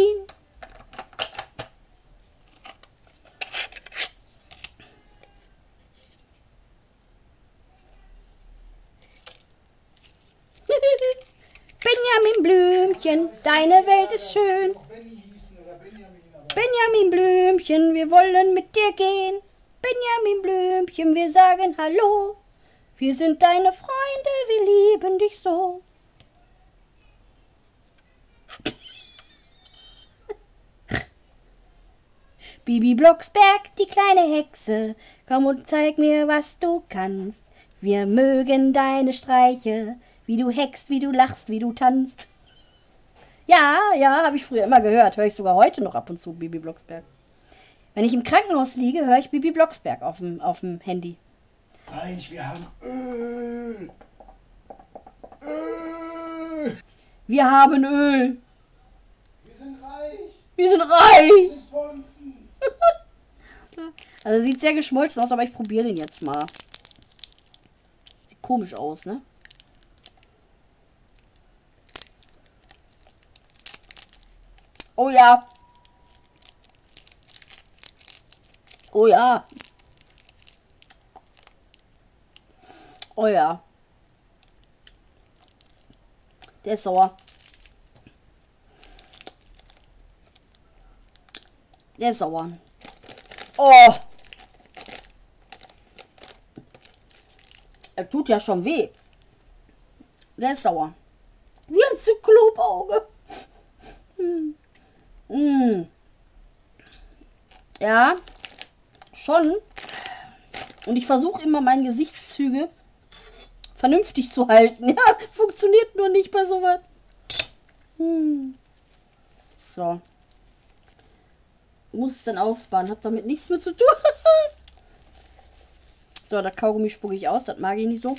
Benjamin Blümchen, deine Welt ist schön. Benjamin Blümchen, wir wollen mit dir gehen. Benjamin Blümchen, wir sagen Hallo. Wir sind deine Freunde, wir lieben dich so. Bibi Blocksberg, die kleine Hexe, komm und zeig mir, was du kannst. Wir mögen deine Streiche. Wie du hackst, wie du lachst, wie du tanzt. Ja, ja, habe ich früher immer gehört. Höre ich sogar heute noch ab und zu, Bibi Blocksberg. Wenn ich im Krankenhaus liege, höre ich Bibi Blocksberg auf dem Handy. Reich, wir haben Öl. Öl. Wir haben Öl. Wir sind reich. Wir sind reich. Also sieht sehr geschmolzen aus, aber ich probiere den jetzt mal. Sieht komisch aus, ne? Oh ja. Oh ja. Oh ja. Der ist sauer. Der ist sauer. Oh! Er tut ja schon weh. Der ist sauer. Wie ein Zyklopauge. Ja, schon. Und ich versuche immer, meine Gesichtszüge vernünftig zu halten. Ja, funktioniert nur nicht bei sowas. So. Muss es dann aufbauen. Hab damit nichts mehr zu tun. So, das Kaugummi spucke ich aus. Das mag ich nicht so.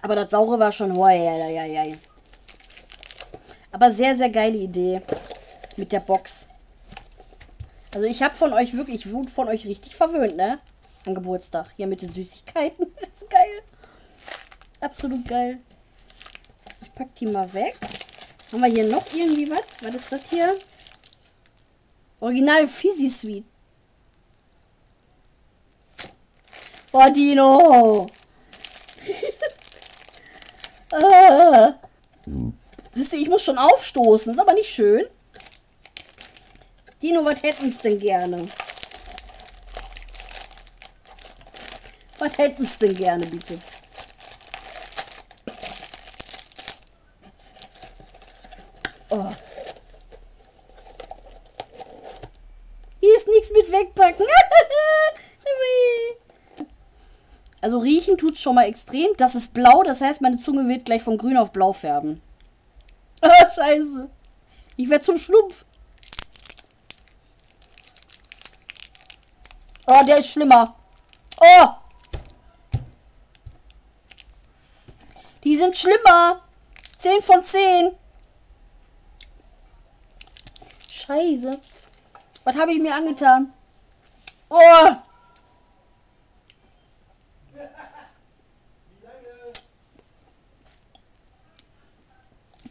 Aber das Saure war schon... Aber sehr, sehr geile Idee mit der Box. Also ich habe von euch wirklich, ich wurde von euch richtig verwöhnt, ne? Am Geburtstag. Hier mit den Süßigkeiten. Das ist geil. Absolut geil. Ich pack die mal weg. Haben wir hier noch irgendwie was? Was ist das hier? Original Fizzy Sweet. Boah, Dino. Siehst du, ich muss schon aufstoßen. Ist aber nicht schön. Dino, was hätten Sie denn gerne? Was hätten Sie denn gerne, bitte? Oh. Hier ist nichts mit wegpacken. Also riechen tut es schon mal extrem. Das ist blau, das heißt, meine Zunge wird gleich von grün auf blau färben. Oh, scheiße. Ich werde zum Schlumpf. Oh, der ist schlimmer. Oh! Die sind schlimmer. 10 von 10. Scheiße. Was habe ich mir angetan? Oh! Wie lange?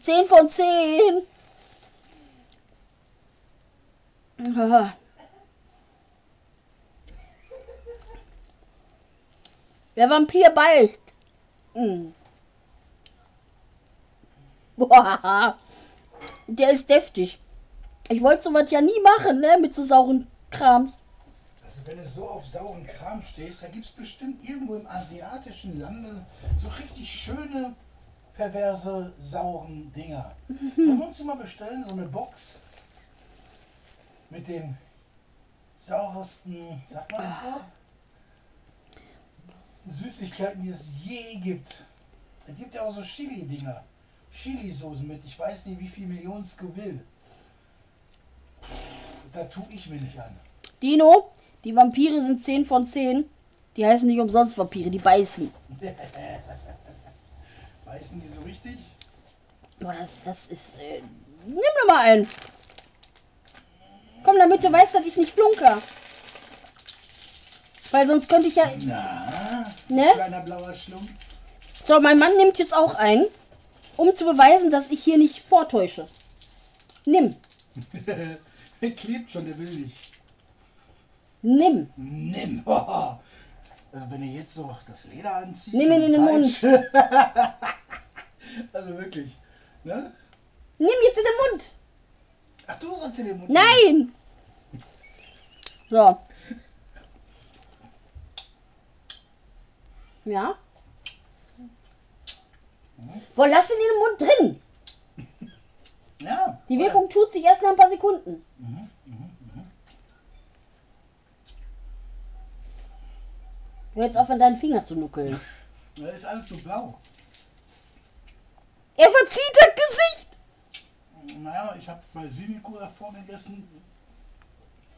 10 von 10. Oh. Der Vampir beißt. Boah, der ist deftig. Ich wollte sowas ja nie machen, ne? Mit so sauren Krams. Also wenn du so auf sauren Kram stehst, da gibt es bestimmt irgendwo im asiatischen Lande so richtig schöne, perverse, sauren Dinger. Sollen wir uns die mal bestellen, so eine Box mit dem sauersten, sag mal so? Süßigkeiten, die es je gibt. Es gibt ja auch so Chili-Dinger. Chili-Soßen mit, ich weiß nicht, wie viel Millionen Scoville. Da tue ich mir nicht an. Dino, die Vampire sind 10 von 10. Die heißen nicht umsonst Vampire, die beißen. Beißen die so richtig? Boah, das ist... nimm doch mal einen. Komm, damit du weißt, dass ich nicht flunker. Weil sonst könnte ich ja... Na, ne? Kleiner blauer Schlumpf. So, mein Mann nimmt jetzt auch ein, um zu beweisen, dass ich hier nicht vortäusche. Nimm. Der klebt schon, der will nicht. Nimm. Nimm. Also wenn ihr jetzt so das Leder anzieht... Nimm ihn in den Mund. Also wirklich. Ne? Nimm jetzt in den Mund. Ach, du sollst in den Mund. Nein. Nehmen. So. Ja. Boah, lass ihn in den Mund drin. Ja. Die Wirkung tut sich erst nach ein paar Sekunden. Hör jetzt auf, an deinen Finger zu nuckeln. Da ist alles zu blau. Er verzieht das Gesicht. Naja, ich habe bei Sinico davor gegessen.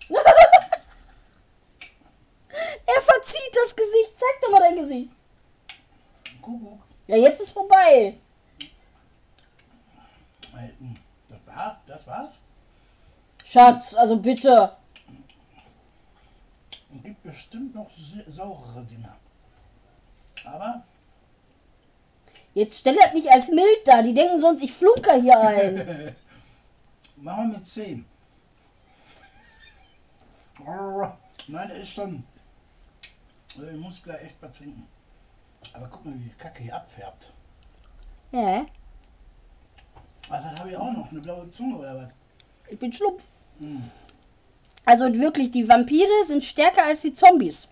Er verzieht das Gesicht. Zeig doch mal dein Gesicht. Kuckuck. Ja, jetzt ist vorbei. Das war's? Schatz, also bitte. Es gibt bestimmt noch saurere Dinger. Aber... Jetzt stell das nicht als mild da. Die denken sonst, ich flunker hier ein. Machen wir mit 10. Nein, der ist schon... Ich muss gleich echt was trinken. Aber guck mal, wie die Kacke hier abfärbt. Ja. Was habe ich auch noch? Eine blaue Zunge oder was? Ich bin schlumpf. Hm. Also wirklich, die Vampire sind stärker als die Zombies.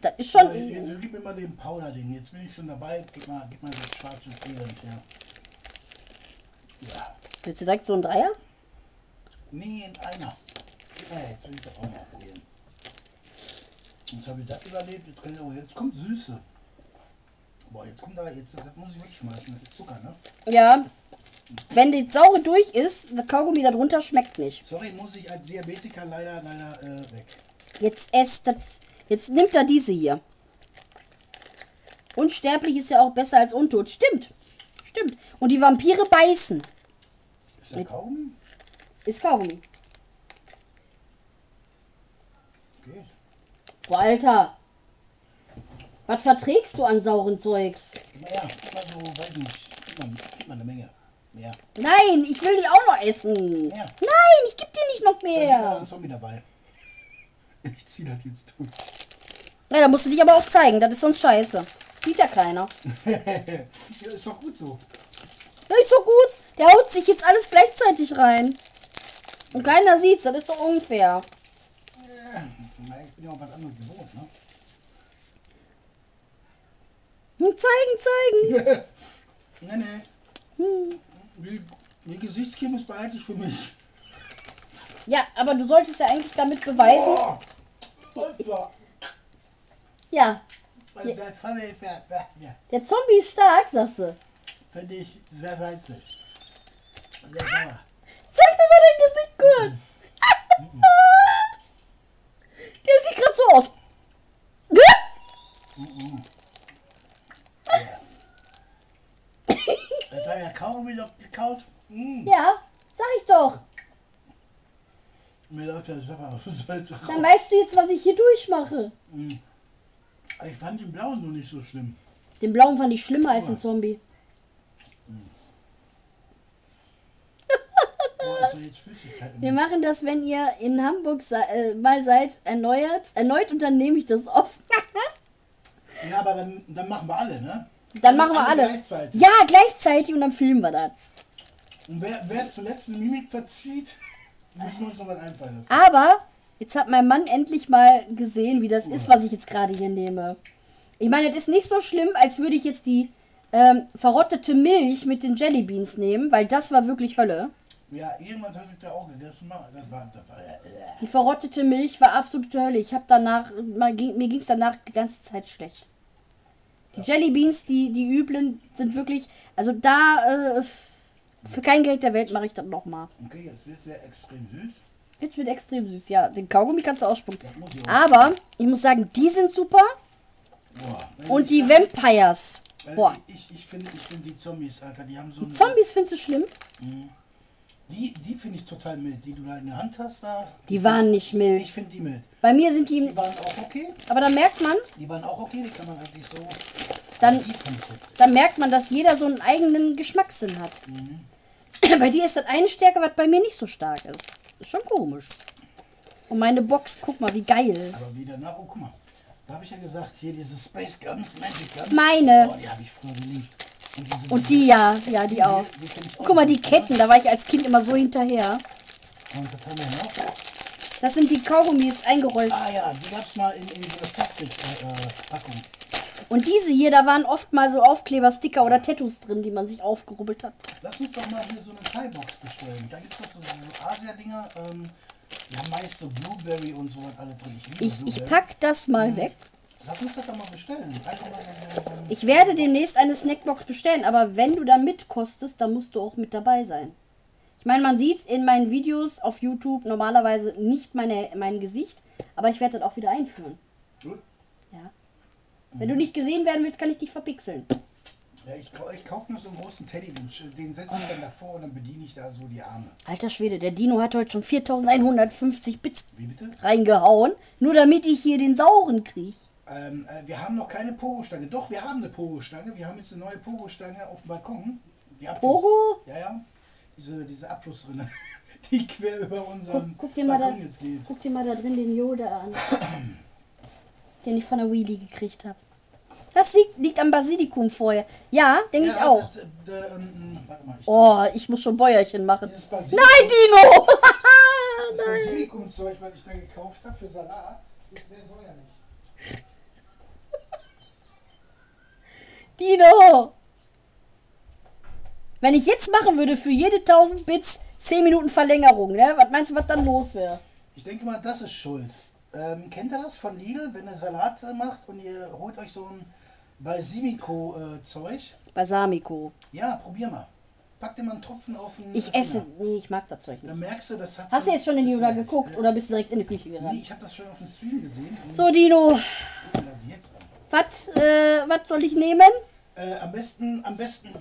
Das ist schon... Also, jetzt gib mir mal den Powder-Ding. Jetzt bin ich schon dabei. Gib mal das schwarze Elend her. Ja. Willst du direkt so einen Dreier? Nee, in einer. Ja, jetzt will ich das auch mal probieren. Jetzt habe ich das überlebt. Jetzt, jetzt kommt Süße. Boah, jetzt kommt aber... Das muss ich wegschmeißen. Das ist Zucker, ne? Ja. Wenn die Saure durch ist, das Kaugummi darunter schmeckt nicht. Sorry, muss ich als Diabetiker leider weg. Jetzt esst das... Jetzt nimmt er diese hier. Unsterblich ist ja auch besser als untot. Stimmt. Stimmt. Und die Vampire beißen. Ist das Kaugummi? Ist Kaugummi. Geht. Boah, Alter. Was verträgst du an sauren Zeugs? Naja, also, weiß nicht. Gib mal eine Menge. Mehr. Nein, ich will die auch noch essen. Ja. Nein, ich geb dir nicht noch mehr. Da ist ein Zombie dabei. Ich zieh das jetzt durch. Ja, da musst du dich aber auch zeigen, das ist sonst scheiße. Sieht ja keiner. Ja, ist doch gut so. Ja, ist doch gut. Der haut sich jetzt alles gleichzeitig rein. Und keiner sieht's, das ist doch unfair. Ja, ich bin ja auch was anderes gewohnt, ne? Zeigen. Nee. Hm. Die Gesichtskirche behalte ich für mich. Ja, aber du solltest ja eigentlich damit beweisen. Oh, ja. Der Zombie ist stark, sagst du. Finde ich sehr salzig. Sehr sauer. Zeig mir mal dein Gesicht kurz. Mhm. Der sieht gerade so aus. Mhm. Das war ja kaum wieder gekaut. Mhm. Ja, sag ich doch. Mir läuft der Schöpfer aus. Dann weißt du jetzt, was ich hier durchmache. Ich fand den blauen nur nicht so schlimm. Den blauen fand ich schlimmer als ein Zombie. Wir machen das, wenn ihr in Hamburg mal seid, erneut und dann nehme ich das auf. Ja, aber dann machen wir alle, ne? Dann machen wir alle. Gleichzeitig. Ja, gleichzeitig und dann filmen wir das. Und wer zuletzt eine Mimik verzieht... Aber jetzt hat mein Mann endlich mal gesehen, wie das ist, was ich jetzt gerade hier nehme. Ich meine, das ist nicht so schlimm, als würde ich jetzt die verrottete Milch mit den Jellybeans nehmen, weil das war wirklich Hölle. Ja, irgendwas habe ich da auch gegessen. Die verrottete Milch war absolute Hölle. Ich habe danach, mir ging es danach die ganze Zeit schlecht. Die Jellybeans, die üblen, sind wirklich, also da... Für kein Geld der Welt mache ich das nochmal. Okay, jetzt wird es ja extrem süß. Jetzt wird extrem süß, ja. Den Kaugummi kannst du ausspucken. Aber ich muss sagen, die sind super. Boah, und die Vampires. Boah. Ich finde die Zombies, Alter, die haben so... Die Zombies findest du schlimm? Mhm. Die finde ich total mild. Die du da in der Hand hast, da... Die waren nicht mild. Ich finde die mild. Bei mir sind die... Die waren auch okay. Aber da merkt man... Die waren auch okay, die kann man eigentlich so... Dann merkt man, dass jeder so einen eigenen Geschmackssinn hat. Mhm. Bei dir ist das eine Stärke, was bei mir nicht so stark ist. Ist schon komisch. Und meine Box, guck mal, wie geil. Aber wieder, na, oh, guck mal. Da habe ich ja gesagt, hier diese Space Gums, Magic Gums. Meine. Oh, die habe ich früher geliebt. Und die die auch. Die guck mal, die Ketten, da war ich als Kind immer so hinterher. Und das haben wir noch. Das sind die Kaugummis eingerollt. Ah ja, die gab es mal in so einer Plastikpackung. Und diese hier, da waren oft mal so Aufkleber, Sticker oder Tattoos drin, die man sich aufgerubbelt hat. Lass uns doch mal hier so eine Thai-Box bestellen. Da gibt es doch so Asia-Dinger, ja meist so Blueberry und so was alle drin. Ich pack das mal weg. Lass uns das doch mal bestellen. Ich werde demnächst eine Snackbox bestellen, aber wenn du da mitkostest, dann musst du auch mit dabei sein. Ich meine, man sieht in meinen Videos auf YouTube normalerweise nicht mein Gesicht, aber ich werde das auch wieder einführen. Gut. Ja. Wenn du nicht gesehen werden willst, kann ich dich verpixeln. Ja, ich kaufe nur so einen großen Teddy, den setze ich dann davor und dann bediene ich da so die Arme. Alter Schwede, der Dino hat heute schon 4150 Bits reingehauen, nur damit ich hier den sauren kriege. Wir haben noch keine Pogo-Stange. Doch, wir haben eine Pogo-Stange. Wir haben jetzt eine neue Pogo-Stange auf dem Balkon. Die Abfluss. Pogo? Ja. Diese Abflussrinne, die quer über unseren Balkon jetzt geht. Guck dir mal da drin den Yoda an. Den ich von der Wheelie gekriegt habe. Das liegt am Basilikum vorher. Ja, denke ich auch. Warte mal, ich muss schon Bäuerchen machen. Nein, Dino! Das Basilikumzeug, was ich da gekauft habe für Salat, ist sehr säuerlich. Dino! Wenn ich jetzt machen würde, für jede 1000 Bits 10 Minuten Verlängerung, ne? Was meinst du, was dann los wäre? Ich denke mal, das ist schuld. Kennt ihr das von Lidl, wenn ihr Salat macht und ihr holt euch so ein Balsamico-Zeug? Balsamico. Ja, probier mal. Pack dir mal einen Tropfen auf den Finger. Nee, ich mag das Zeug nicht. Dann merkst du, das hat... Hast du jetzt schon in die Yoda geguckt oder bist du direkt in die Küche gerannt? Nee, ich habe das schon auf dem Stream gesehen. So, Dino. Was soll ich nehmen? Am besten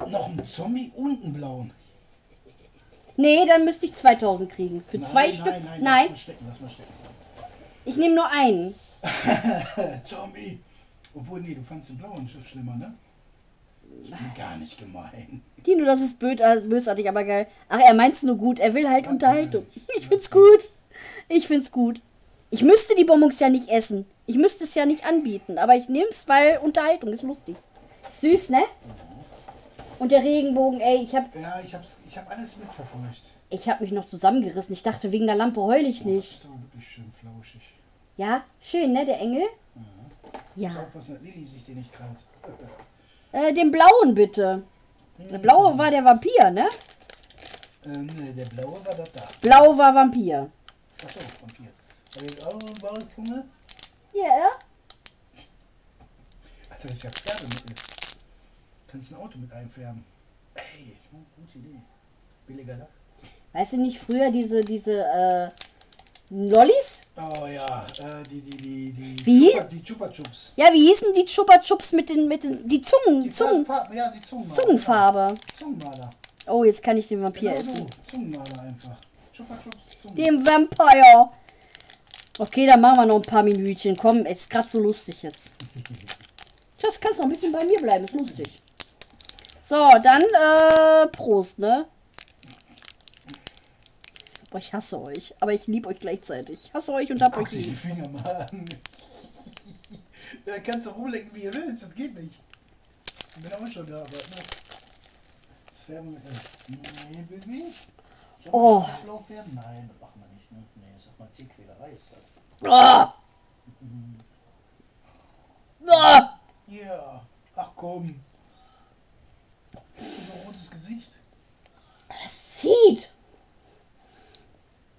noch einen Zombie und einen blauen. Nee, dann müsste ich 2000 kriegen. Für zwei Stück. Nein, nein. Lass mal stecken. Ich nehme nur einen. Zombie. Obwohl, nee, du fandst den blauen schon schlimmer, ne? Ich bin gar nicht gemein. Dino, das ist bösartig, aber geil. Ach, er meint's nur gut. Er will halt Unterhaltung. Ich find's gut. Ich müsste die Bonbons ja nicht essen. Ich müsste es ja nicht anbieten. Aber ich nehm's, weil Unterhaltung ist lustig. Süß, ne? Und der Regenbogen, ey, ich hab... Ja, ich hab alles mitverfolgt. Ich hab mich noch zusammengerissen. Ich dachte, wegen der Lampe heul ich nicht. Das ist aber wirklich schön flauschig. Ja, schön, ne, der Engel? Ja. Ich hoffe, dass Lilly sich den nicht kraut. Den blauen, bitte. Der blaue war der Vampir, ne? Ne, der blaue war das da. Blau war Vampir. Achso, Vampir. War das auch ein blaues Junge? Ja. Yeah. Alter, das ist ja Pferdemittel. Kannst ein Auto mit einfärben. Ey, gute Idee. Billiger Lack. Weißt du nicht, früher diese Lollis? Oh ja, die Chupa Chups. Ja, wie hießen die Chupa Chups mit den Zungenfarbe. Zungenmaler. Oh, jetzt kann ich den Vampir essen. So. Zungenmaler einfach. Chupa Chups, Zungenmaler. Den Vampire. Okay, dann machen wir noch ein paar Minütchen. Komm, ist gerade so lustig jetzt. Tschüss, kannst noch ein bisschen bei mir bleiben, ist lustig. So, dann, Prost, ne? Boah, ich hasse euch, aber ich liebe euch gleichzeitig. Ich hasse euch und hab euch lieb. Guck dir die Finger mal an. Da kannst du rumlecken, wie ihr willst, das geht nicht. Ich bin auch schon da, aber... Das färben wir... Nein, Baby. Oh. Nein, das machen wir nicht. Ne? Nee, das ist mal Tickfehlerei, ist das. Ah! Ah! Ja. Ach komm. Das ist ein rotes Gesicht. Das zieht!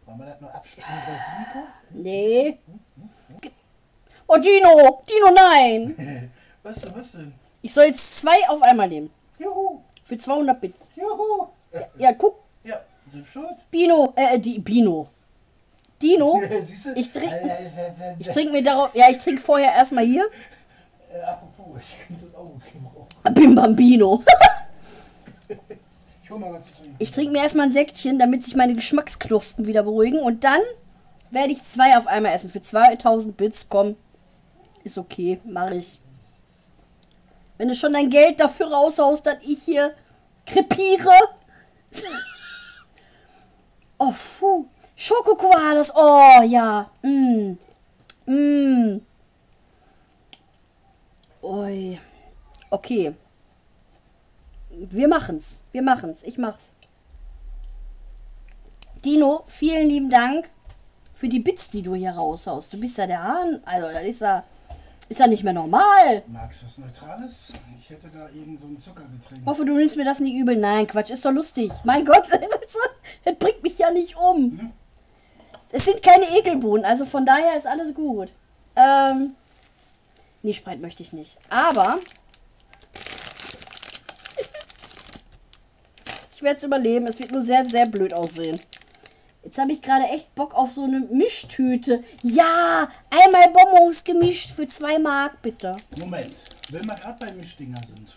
Wollen wir das nur abschneiden mit Basilikum? Nee. Oh, Dino! Dino, nein! Was denn? Ich soll jetzt zwei auf einmal nehmen. Juhu! Für 200 Bits. Juhu! Ja, guck. Ja, sind schuld. Dino? Siehst du? Ich trinke mir darauf... Ja, ich trinke vorher erstmal hier. Apropos, ich könnte das Auge gebrauchen. Bim Bambino. Ich trinke mir erstmal ein Säckchen, damit sich meine Geschmacksknospen wieder beruhigen. Und dann werde ich zwei auf einmal essen. Für 2000 Bits, komm. Ist okay, mache ich. Wenn du schon dein Geld dafür raushaust, dass ich hier krepiere. Oh, puh. Schokokoalas, oh ja. Ui. Okay. Wir machen's. Ich mach's. Dino, vielen lieben Dank für die Bits, die du hier raushaust. Du bist ja der Hahn. Also, das ist ja nicht mehr normal. Magst du was Neutrales? Ich hätte da eben so ein Zuckergetränk. Hoffe, du nimmst mir das nicht übel. Nein, Quatsch, ist doch lustig. Mein Gott, das bringt mich ja nicht um. Hm? Es sind keine Ekelbohnen, also von daher ist alles gut. Nee, Spreit möchte ich nicht. Aber... ich werde es überleben. Es wird nur sehr, sehr blöd aussehen. Jetzt habe ich gerade echt Bock auf so eine Mischtüte. Ja! Einmal Bonbons gemischt für 2 Mark, bitte. Moment. Wenn wir gerade bei Mischdinger sind.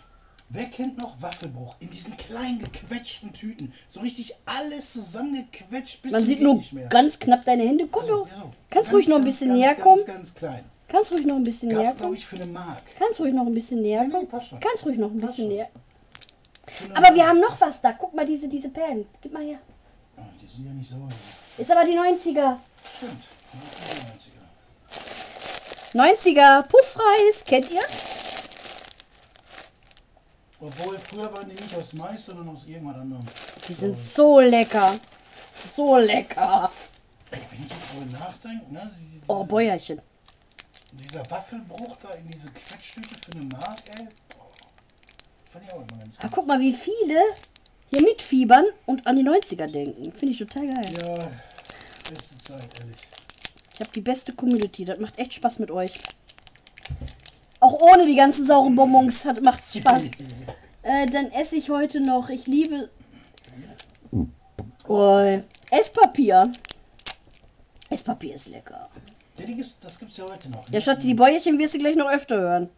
Wer kennt noch Waffelbruch? In diesen kleinen gequetschten Tüten. So richtig alles zusammengequetscht. Man sieht nur nicht mehr. Ganz knapp deine Hände. Guck also, ja. Kannst ruhig noch ein bisschen näher kommen. Ganz klein. Kannst ruhig noch ein bisschen näher kommen. Ich für eine Mark. Kannst ruhig noch ein bisschen näher kommen. Kannst ruhig noch ein bisschen näher. Aber wir haben noch was da. Guck mal, diese Perlen. Gib mal her. Oh, die sind ja nicht sauer. Ist aber die 90er. Stimmt. 90er. Puffreis. Kennt ihr? Obwohl, früher waren die nicht aus Mais, sondern aus irgendwas anderem. Die sind so lecker. So lecker. Ey, wenn ich jetzt darüber nachdenke, ne? Oh, Bäuerchen. Dieser Waffelbruch da in diese Quetschstücke für eine Mark, ey. Oh, fand ich auch immer ganz gut. Ach, guck mal, wie viele hier mitfiebern und an die 90er denken. Finde ich total geil. Ja, beste Zeit, ehrlich. Ich habe die beste Community. Das macht echt Spaß mit euch. Auch ohne die ganzen sauren Bonbons macht es Spaß. Dann esse ich heute noch. Ich liebe... Oh, Esspapier. Esspapier ist lecker. Ja, das gibt's ja heute noch. Ne? Ja, Schatz, die Bäuerchen wirst du gleich noch öfter hören.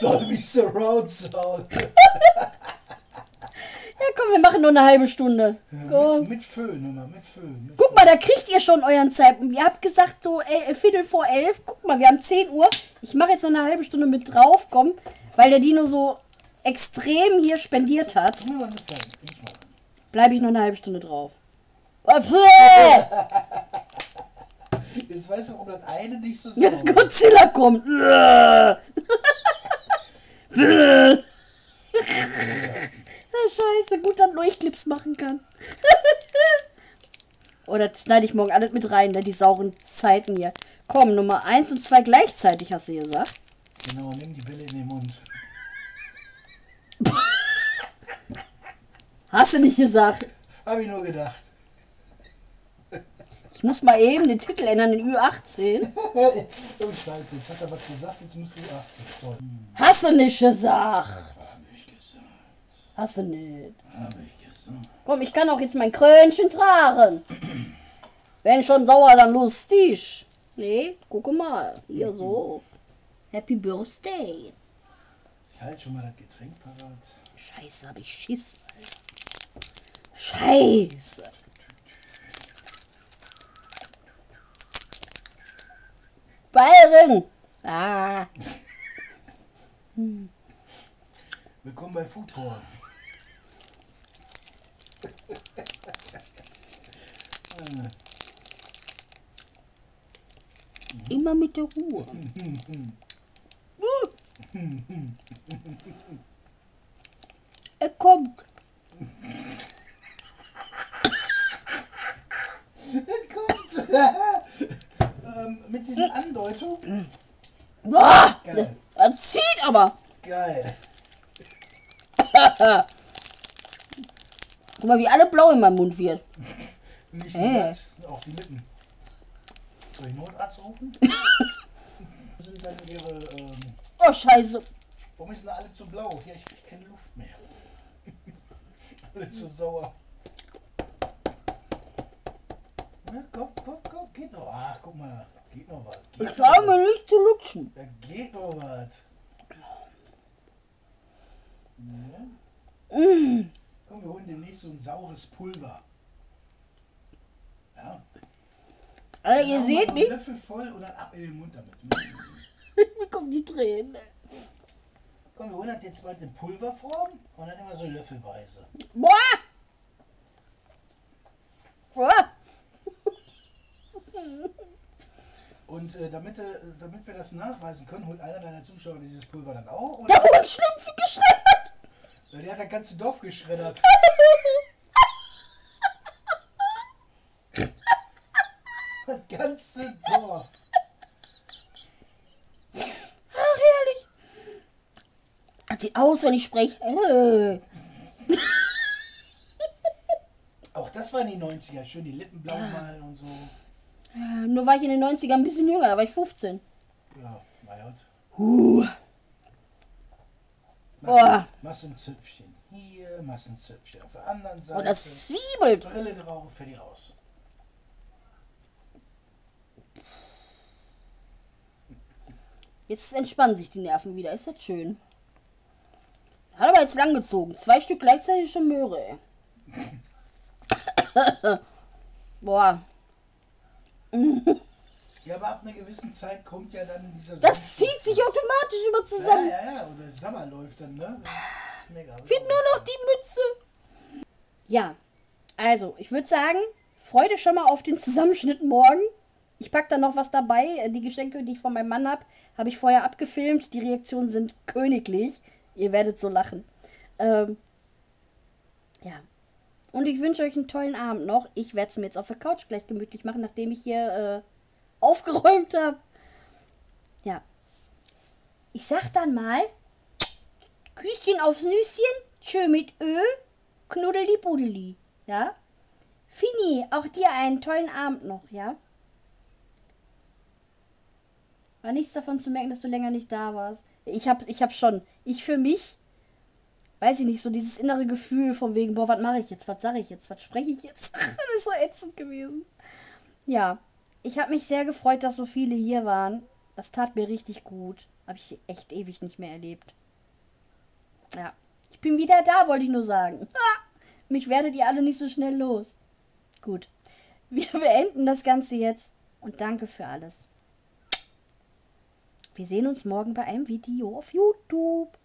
Dolby Surround Sound. Ja, komm, wir machen nur eine halbe Stunde. Ja, mit Föhn, immer, mit Föhn. Mit guck mal, da kriegt ihr schon euren Zeitpunkt. Ihr habt gesagt, so Viertel vor 11. Guck mal, wir haben 10 Uhr. Ich mache jetzt noch eine halbe Stunde mit drauf, komm, weil der Dino so extrem hier spendiert hat. Bleibe ich noch eine halbe Stunde drauf. Jetzt weißt du, warum das eine nicht so sauber ist. Godzilla kommt. Scheiße, gut, dass nur ich Clips machen kann. Oder das schneide ich morgen alles mit rein, ne? Die sauren Zeiten hier. Komm, Nummer 1 und 2 gleichzeitig, hast du gesagt. Genau, nimm die Bälle in den Mund. Hast du nicht gesagt? Hab ich nur gedacht. Ich muss mal eben den Titel ändern in Ü18. Oh Scheiße, jetzt hat er was gesagt, jetzt muss Ü18 folgen. Hast du nicht gesagt? Hast du nicht. Hab ich gesagt. Komm, ich kann auch jetzt mein Krönchen tragen. Wenn schon sauer, dann lustig. Nee, guck mal. Hier so. Happy Birthday. Ich halte schon mal das Getränk parat. Scheiße, hab ich Schiss, Alter. Scheiße. Bayern. Ah. Willkommen bei Foodporn. Immer mit der Ruhe. Er kommt. Er kommt. Mit diesen Andeutungen. Boah, er zieht aber. Geil. Guck mal, wie alle blau in meinem Mund wird. Nicht nur das, auch die Lippen. Soll ich Notarzt rufen? Sind dann ihre, oh, Scheiße. Warum ist denn alle zu blau? Ja, ich krieg keine Luft mehr. Alle zu sauer. Na, komm, geht noch. Ach, guck mal, geht noch was. Ich traue mir nicht zu lutschen. Da geht noch was. Ja. Mm. Komm, wir holen demnächst so ein saures Pulver. Ja. Also, ihr seht mich. Löffel voll und dann ab in den Mund damit. Mir kommen die Tränen. Komm, wir holen das jetzt mal in Pulverform und dann immer so löffelweise. Boah! Boah! Und damit wir das nachweisen können, holt einer deiner Zuschauer dieses Pulver dann auch. Und der wurde Schlümpfe geschreddert! Ja, der hat das ganze Dorf geschreddert. Das ganze Dorf. Ach, herrlich. Hat sie aus, wenn ich spreche. Auch das waren die 90er. Schön die Lippen blau malen und so. Ja, nur war ich in den 90ern ein bisschen jünger, da war ich 15. Ja, mein Gott. Machst ein Zöpfchen hier, machst ein Zöpfchen auf der anderen Seite. Oh, das zwiebelt. Brille drauf, fertig aus. Jetzt entspannen sich die Nerven wieder, ist das schön. Hat aber jetzt lang gezogen. 2 Stück gleichzeitig schon Möhre. Boah. Ja, aber ab einer gewissen Zeit kommt ja dann dieser... Das zieht sich automatisch immer zusammen. Ja, oder der Sommer läuft dann, ne? Das ist mega. Fehlt nur noch die Mütze. Ja, also, ich würde sagen, freut euch schon mal auf den Zusammenschnitt morgen. Ich packe da noch was dabei. Die Geschenke, die ich von meinem Mann habe, habe ich vorher abgefilmt. Die Reaktionen sind königlich. Ihr werdet so lachen. Ja. Und ich wünsche euch einen tollen Abend noch. Ich werde es mir jetzt auf der Couch gleich gemütlich machen, nachdem ich hier aufgeräumt habe. Ja. Ich sag dann mal, Küsschen aufs Nüsschen, schön mit Ö, knuddeli buddeli, ja? Fini, auch dir einen tollen Abend noch, ja? War nichts davon zu merken, dass du länger nicht da warst. Ich hab schon, ich für mich, weiß ich nicht, so dieses innere Gefühl von wegen, boah, was mache ich jetzt, was sage ich jetzt, was spreche ich jetzt? Das ist so ätzend gewesen. Ja, ich habe mich sehr gefreut, dass so viele hier waren. Das tat mir richtig gut. Habe ich echt ewig nicht mehr erlebt. Ja, ich bin wieder da, wollte ich nur sagen. Mich werdet ihr alle nicht so schnell los. Gut, wir beenden das Ganze jetzt und danke für alles. Wir sehen uns morgen bei einem Video auf YouTube.